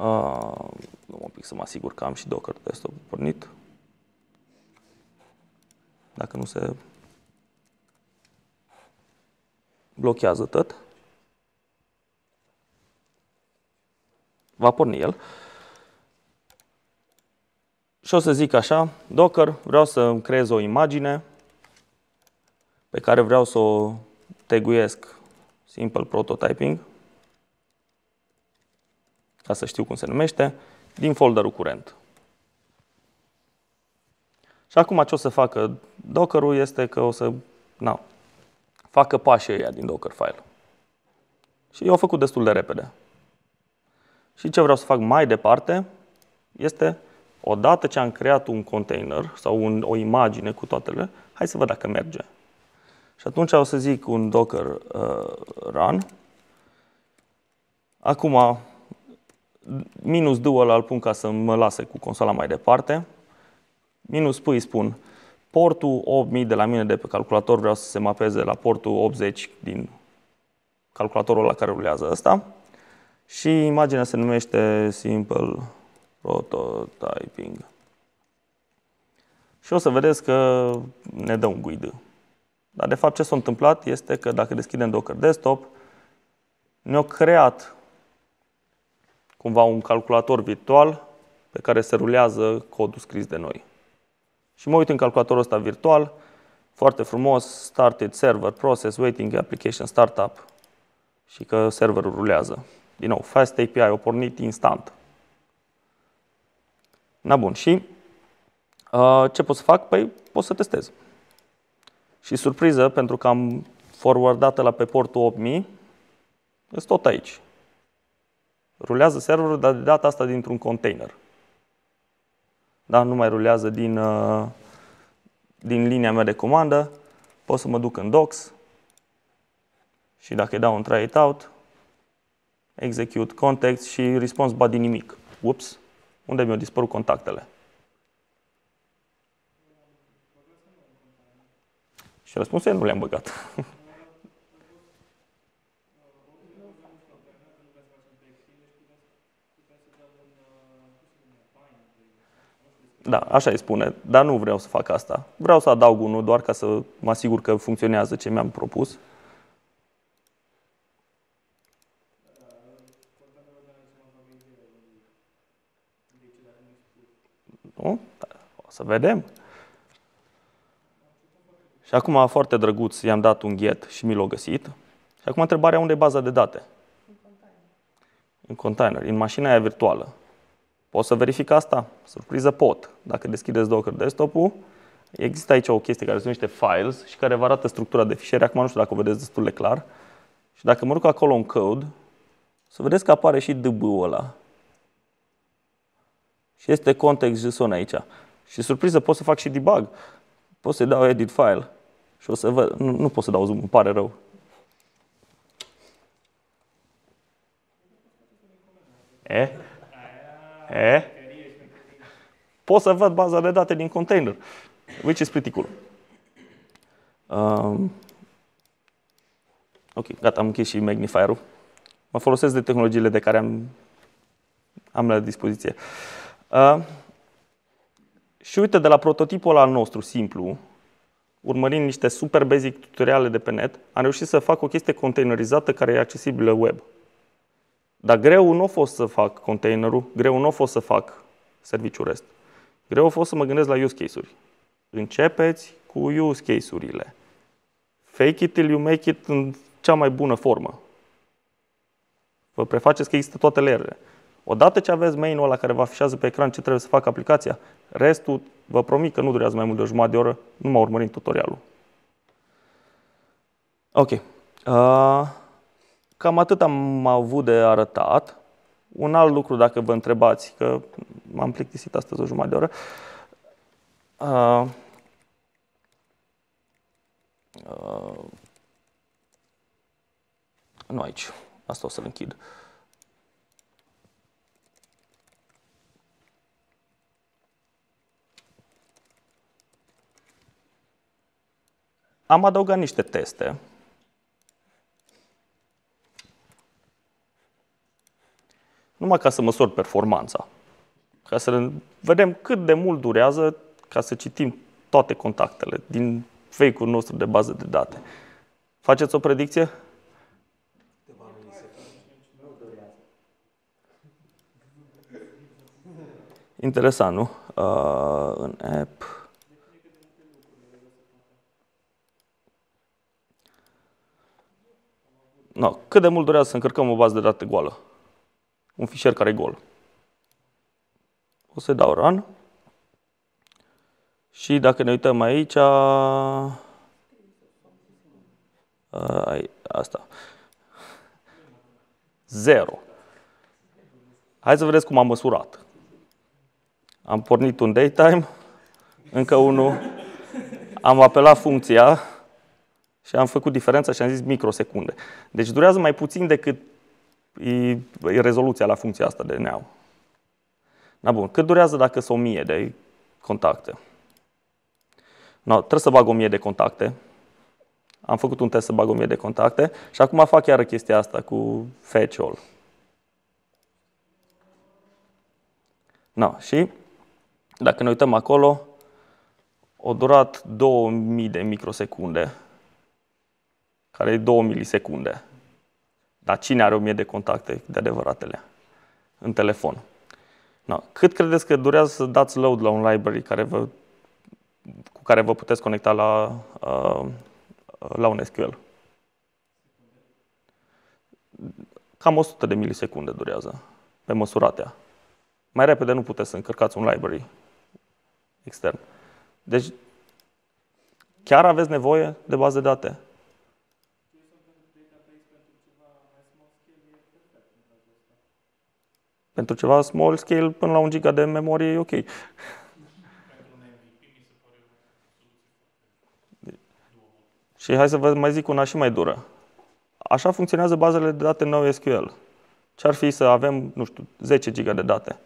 Luăm un pic să mă asigur că am și Docker Desktop pornit. Dacă nu se blochează tot, va porni el. Și o să zic așa, Docker, vreau să creez o imagine pe care vreau să o taguiesc Simple Prototyping, ca să știu cum se numește, din folderul curent. Și acum ce o să facă Docker-ul este că o să facă pașii ăia din Dockerfile. Și eu am făcut destul de repede. Și ce vreau să fac mai departe este, odată ce am creat un container sau o imagine cu toatele, hai să văd dacă merge. Și atunci o să zic un Docker run. Acum, minus do ăla îl pun ca să mă lase cu consola mai departe. Minus pui spun portul 8000 de la mine de pe calculator vreau să se mapeze la portul 80 din calculatorul la care rulează ăsta. Și imaginea se numește Simple Prototyping. Și o să vedeți că ne dă un GUID. Dar de fapt ce s-a întâmplat este că dacă deschidem Docker Desktop, ne-a creat cumva un calculator virtual pe care se rulează codul scris de noi. Și mă uit în calculatorul ăsta virtual, foarte frumos, started server process, waiting application startup, și că serverul rulează. Din nou, FastAPI a pornit instant. Na bun, și ce pot să fac? Păi pot să testez. Și surpriză, pentru că am forwardat-o la pe portul 8000, este tot aici. Rulează serverul, dar de data asta dintr-un container. Da? Nu mai rulează din linia mea de comandă. Pot să mă duc în docs și dacă îi dau un try it out, execute context și response body nimic. Ups, unde mi-au dispărut contactele? Și răspunsul e nu le-am băgat. Da, așa îi spune, dar nu vreau să fac asta. Vreau să adaug unul doar ca să mă asigur că funcționează ce mi-am propus. Nu? O să vedem. Și acum, foarte drăguț, i-am dat un get și mi l-a găsit. Și acum întrebarea, unde e baza de date? În container. În container, în mașina aia virtuală. Pot să verific asta? Surpriză, pot. Dacă deschideți Docker Desktop-ul, există aici o chestie care se numește Files și care vă arată structura de fișiere. Acum nu știu dacă o vedeți destul de clar. Și dacă mă duc acolo în code, să vedeți că apare și db-ul ăla. Și este context JSON aici. Și surpriză, pot să fac și debug. Pot să dau edit file. Și o să văd. Nu pot să dau zoom, îmi pare rău. Pot să văd baza de date din container, which is pretty cool. Ok, gata, am închis și magnifier-ul. Mă folosesc de tehnologiile de care am la dispoziție. Și uite, de la prototipul ăla nostru simplu, urmărind niște super basic tutoriale de pe net, am reușit să fac o chestie containerizată care e accesibilă web. Dar greu nu a fost să fac containerul, greu nu a fost să fac serviciul REST. Greu a fost să mă gândesc la use case-uri. Începeți cu use case-urile. Fake it till you make it în cea mai bună formă. Vă prefaceți că există toate layerele. Odată ce aveți main-ul ăla care vă afișează pe ecran ce trebuie să facă aplicația, restul vă promit că nu durează mai mult de o jumătate de oră, numai urmărind tutorialul. Ok. Cam atât am avut de arătat. Un alt lucru, dacă vă întrebați, că m-am plictisit astăzi o jumătate de oră. Nu aici. Asta o să-l închid. Am adăugat niște teste. numai ca să măsor performanța, ca să vedem cât de mult durează ca să citim toate contactele din fake-ul nostru de bază de date. Faceți o predicție? Interesant, nu? În app. No, cât de mult durează să încărcăm o bază de date goală? Un fișier care e gol. O să dau run. Și dacă ne uităm aici, asta. 0. Hai să vedeți cum am măsurat. Am pornit un daytime, încă unul, am apelat funcția și am făcut diferența și am zis microsecunde. Deci durează mai puțin decât e rezoluția la funcția asta de neau. Da, bun. Cât durează dacă sunt 1000 de contacte? No, trebuie să bag 1000 de contacte. Am făcut un test să bag 1000 de contacte și acum fac iară chestia asta cu fetch all. No, și dacă ne uităm acolo, a durat 2000 de microsecunde, care e 2 milisecunde. Dar cine are 1000 de contacte de adevăratele în telefon? No. Cât credeți că durează să dați load la un library cu care vă puteți conecta la un SQL? Cam 100 de milisecunde durează pe măsuratea. Mai repede nu puteți să încărcați un library extern. Deci, chiar aveți nevoie de bază de date? Pentru ceva small scale, până la 1 giga de memorie, e ok. Și hai să vă mai zic una și mai dură. Așa funcționează bazele de date NoSQL. Ce-ar fi să avem, nu știu, 10 giga de date?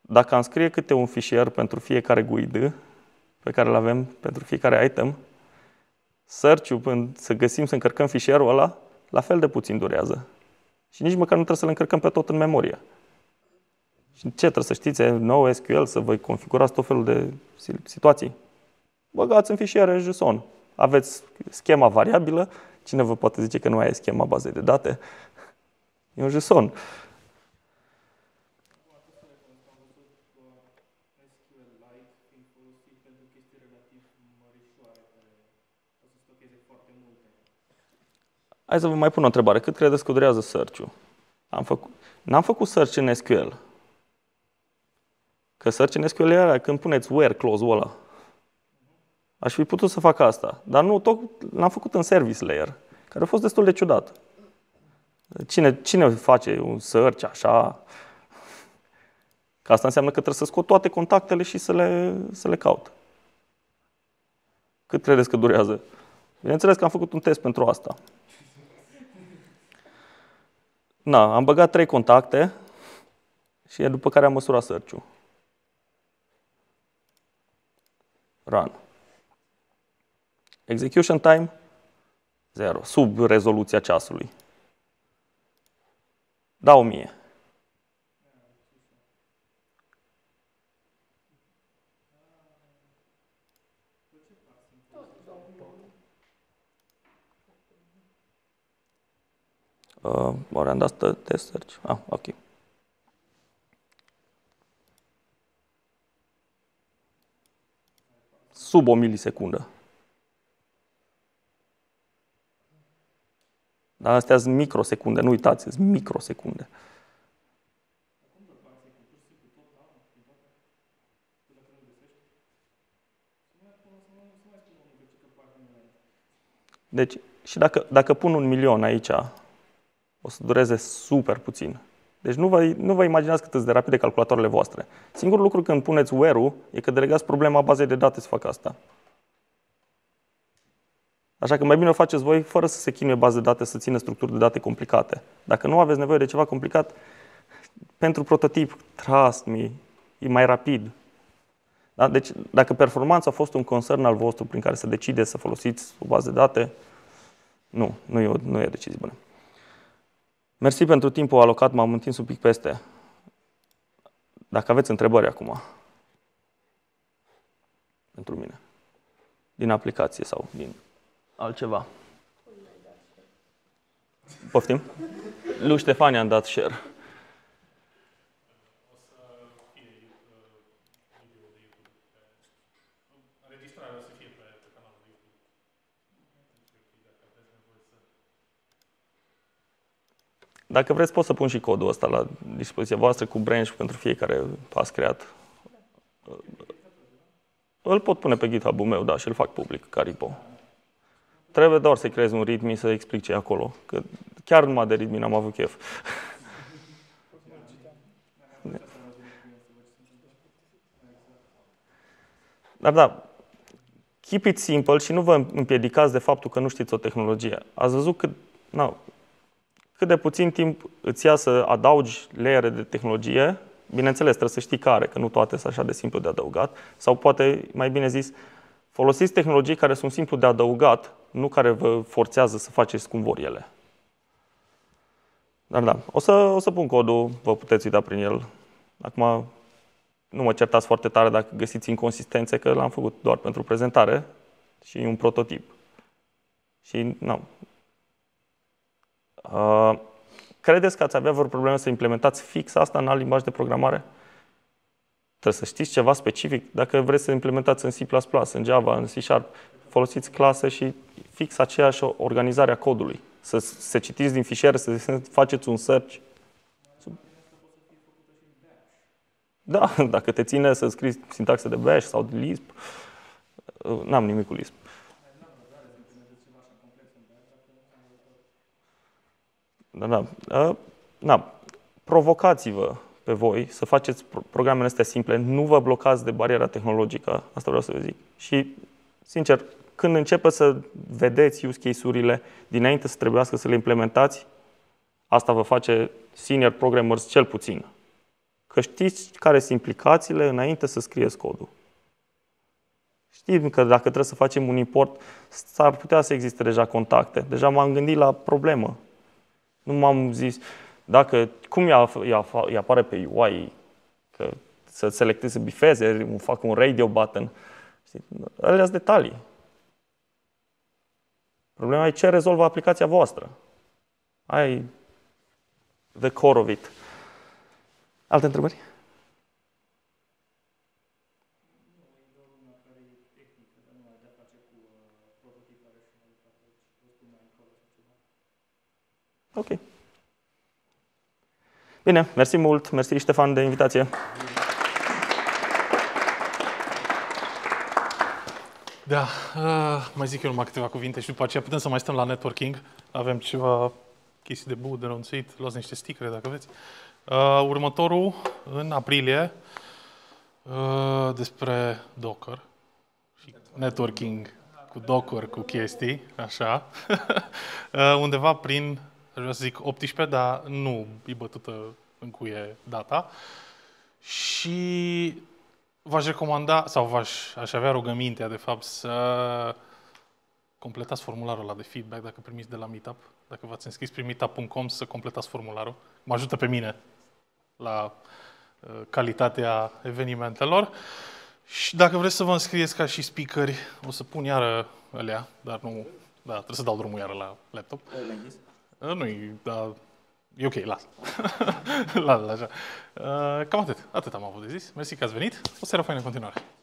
Dacă am scrie câte un fișier pentru fiecare GUID pe care îl avem, pentru fiecare item, search-ul, să încărcăm fișierul ăla, la fel de puțin durează. Și nici măcar nu trebuie să-l încărcăm pe tot în memorie. Și ce trebuie să știți? NoSQL, să vă configurați tot felul de situații. Băgați în fișiere JSON. Aveți schema variabilă. Cine vă poate zice că nu ai schema bazei de date? E un JSON. Hai să vă mai pun o întrebare. Cât credeți că durează search-ul? N-am făcut search în SQL. Că search în SQL era când puneți where clause-ul ăla. Aș fi putut să fac asta. Dar nu, tot l-am făcut în service layer, care a fost destul de ciudat. Cine face un search așa? Că asta înseamnă că trebuie să scot toate contactele și să le caut. Cât credeți că durează? Bineînțeles că am făcut un test pentru asta. Na, am băgat 3 contacte și după care am măsurat search-ul. Run. Execution time 0, sub rezoluția ceasului. Da, 1000. Oare am dat test search? Ah, ok. Sub 1 milisecundă. Dar astea sunt microsecunde, nu uitați, sunt microsecunde. Deci, și dacă pun 1.000.000 aici, o să dureze super puțin. Deci nu vă imaginați cât de rapide calculatoarele voastre. Singurul lucru când puneți where-ul e că delegați problema bazei de date să facă asta. Așa că mai bine o faceți voi fără să se chinuie bază de date să țină structuri de date complicate. Dacă nu aveți nevoie de ceva complicat, pentru prototip, trust me, e mai rapid. Da? Deci, dacă performanța a fost un concern al vostru prin care se decide să folosiți o bază de date, nu e o decizie bună. Mersi pentru timpul alocat, m-am întins un pic peste. Dacă aveți întrebări acum, pentru mine, din aplicație sau din altceva. Poftim? Lui Ștefan i-am dat share. Dacă vreți, pot să pun și codul ăsta la dispoziția voastră cu branch pentru fiecare pas creat. Îl pot pune pe GitHub-ul meu, da, și îl fac public, ca repo. Trebuie doar să creez un readme, să explic ce e acolo, că chiar numai de readme n-am avut chef. Dar da, keep it simple și nu vă împiedicați de faptul că nu știți o tehnologie. Ați văzut că, cât de puțin timp îți ia să adaugi layere de tehnologie. Bineînțeles, trebuie să știi care, că nu toate sunt așa de simplu de adăugat. Sau poate, mai bine zis, folosiți tehnologii care sunt simplu de adăugat, nu care vă forțează să faceți cum vor ele. Dar da, o să pun codul, vă puteți uita prin el. Acum nu mă certați foarte tare dacă găsiți inconsistențe, că l-am făcut doar pentru prezentare și un prototip. Și nu. Credeți că ați avea vreo problemă să implementați fix asta în alt limbaj de programare? Trebuie să știți ceva specific. Dacă vreți să implementați în C++, în Java, în C#, folosiți clase și fix aceeași organizare a codului. Să citiți din fișiere, să faceți un search. Da, dacă te ține să scrii sintaxe de bash sau de Lisp, n-am nimic cu Lisp. Da. Provocați-vă pe voi să faceți programele astea simple, nu vă blocați de bariera tehnologică, asta vreau să vă zic. Și, sincer, când începeți să vedeți use case-urile dinainte să trebuiască să le implementați, asta vă face senior programmers cel puțin. Că știți care sunt implicațiile înainte să scrieți codul. Știm că dacă trebuie să facem un import, s-ar putea să existe deja contacte. Deja m-am gândit la problemă. Nu m-am zis, dacă, cum îi apare pe UI, că să selectez, să bifeze, fac un radio button. Alea sunt detalii. Problema e ce rezolvă aplicația voastră. Aia e the core of it. Alte întrebări? Ok. Bine, mersi mult, mersi Ștefan de invitație. Da, mai zic eu numai câteva cuvinte și după aceea putem să mai stăm la networking. Avem ceva chestii de boot, de renunțit, luați niște stickere dacă vreți. Următorul, în aprilie, despre Docker și networking cu Docker, cu chestii, așa, undeva prin... Aș vrea să zic 18, dar nu e bătută în cuie data. Și v-aș recomanda, sau aș avea rugămintea, de fapt, să completați formularul ăla de feedback, dacă primiți de la Meetup. Dacă v-ați înscris prin meetup.com, să completați formularul. Mă ajută pe mine la calitatea evenimentelor. Și dacă vreți să vă înscrieți ca și speakeri, o să pun iară alea, dar nu... Da, trebuie să dau drumul iară la laptop. Nu-i, dar e ok, las. Cam atât am avut de zis. Mersi că ați venit. O seară faină în continuare.